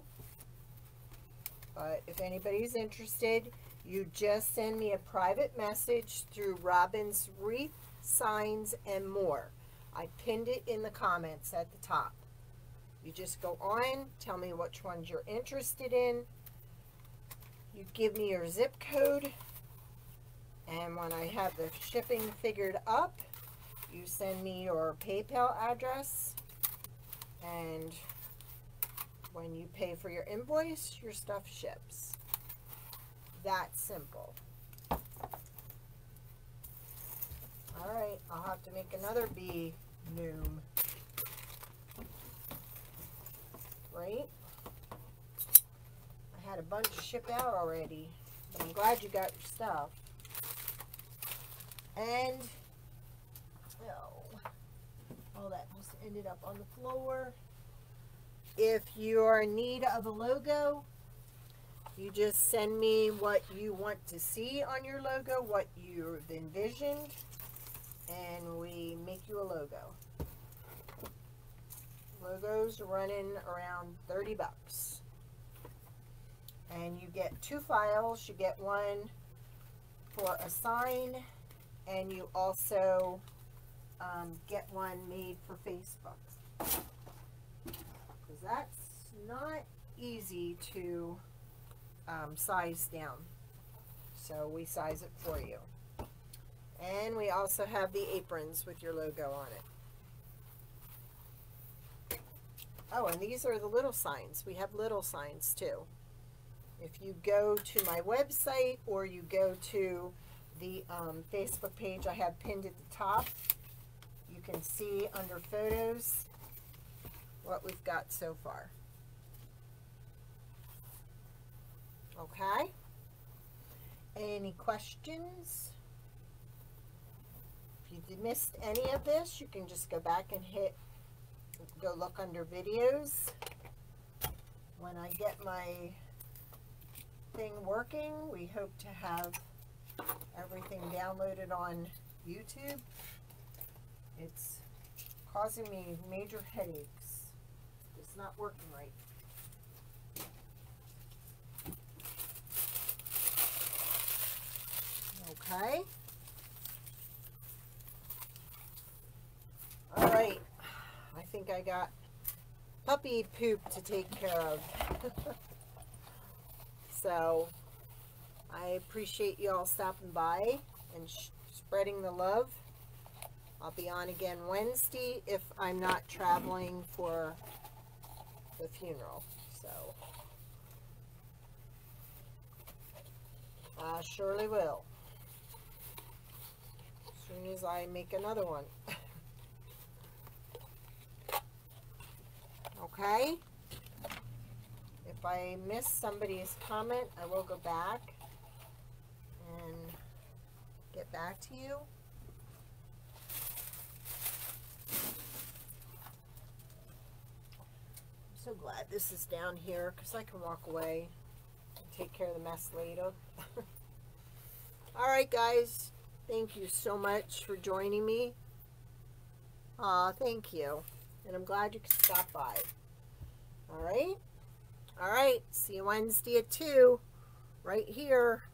But if anybody's interested, you just send me a private message through Robin's Wreath, Signs, and More. I pinned it in the comments at the top. You just go on, tell me which ones you're interested in. You give me your zip code, and when I have the shipping figured up, you send me your PayPal address, and when you pay for your invoice, your stuff ships. That simple. Alright, I'll have to make another bee loom. Right? I had a bunch ship out already, but I'm glad you got your stuff. And, all that just ended up on the floor. If you are in need of a logo, you just send me what you want to see on your logo, what you've envisioned, and we make you a logo. Logos running around 30 bucks. And you get two files. You get one for a sign, and you also get one made for Facebook. That's not easy to size down, so we size it for you. And we also have the aprons with your logo on it. Oh, and these are the little signs. We have little signs too. If you go to my website or you go to the Facebook page I have pinned at the top, you can see under photos what we've got so far. Okay? Any questions? If you missed any of this, you can just go back and go look under videos. When I get my thing working, we hope to have everything downloaded on YouTube. It's causing me major headaches. It's not working right. Okay. All right. I think I got puppy poop to take care of. So I appreciate you all stopping by and spreading the love. I'll be on again Wednesday if I'm not traveling for the funeral, so I surely will as soon as I make another one. Okay, if I miss somebody's comment, I will go back and get back to you. So glad this is down here because I can walk away and take care of the mess later. Alright guys, thank you so much for joining me. Thank you, and I'm glad you could stop by. Alright, see you Wednesday at 2 right here.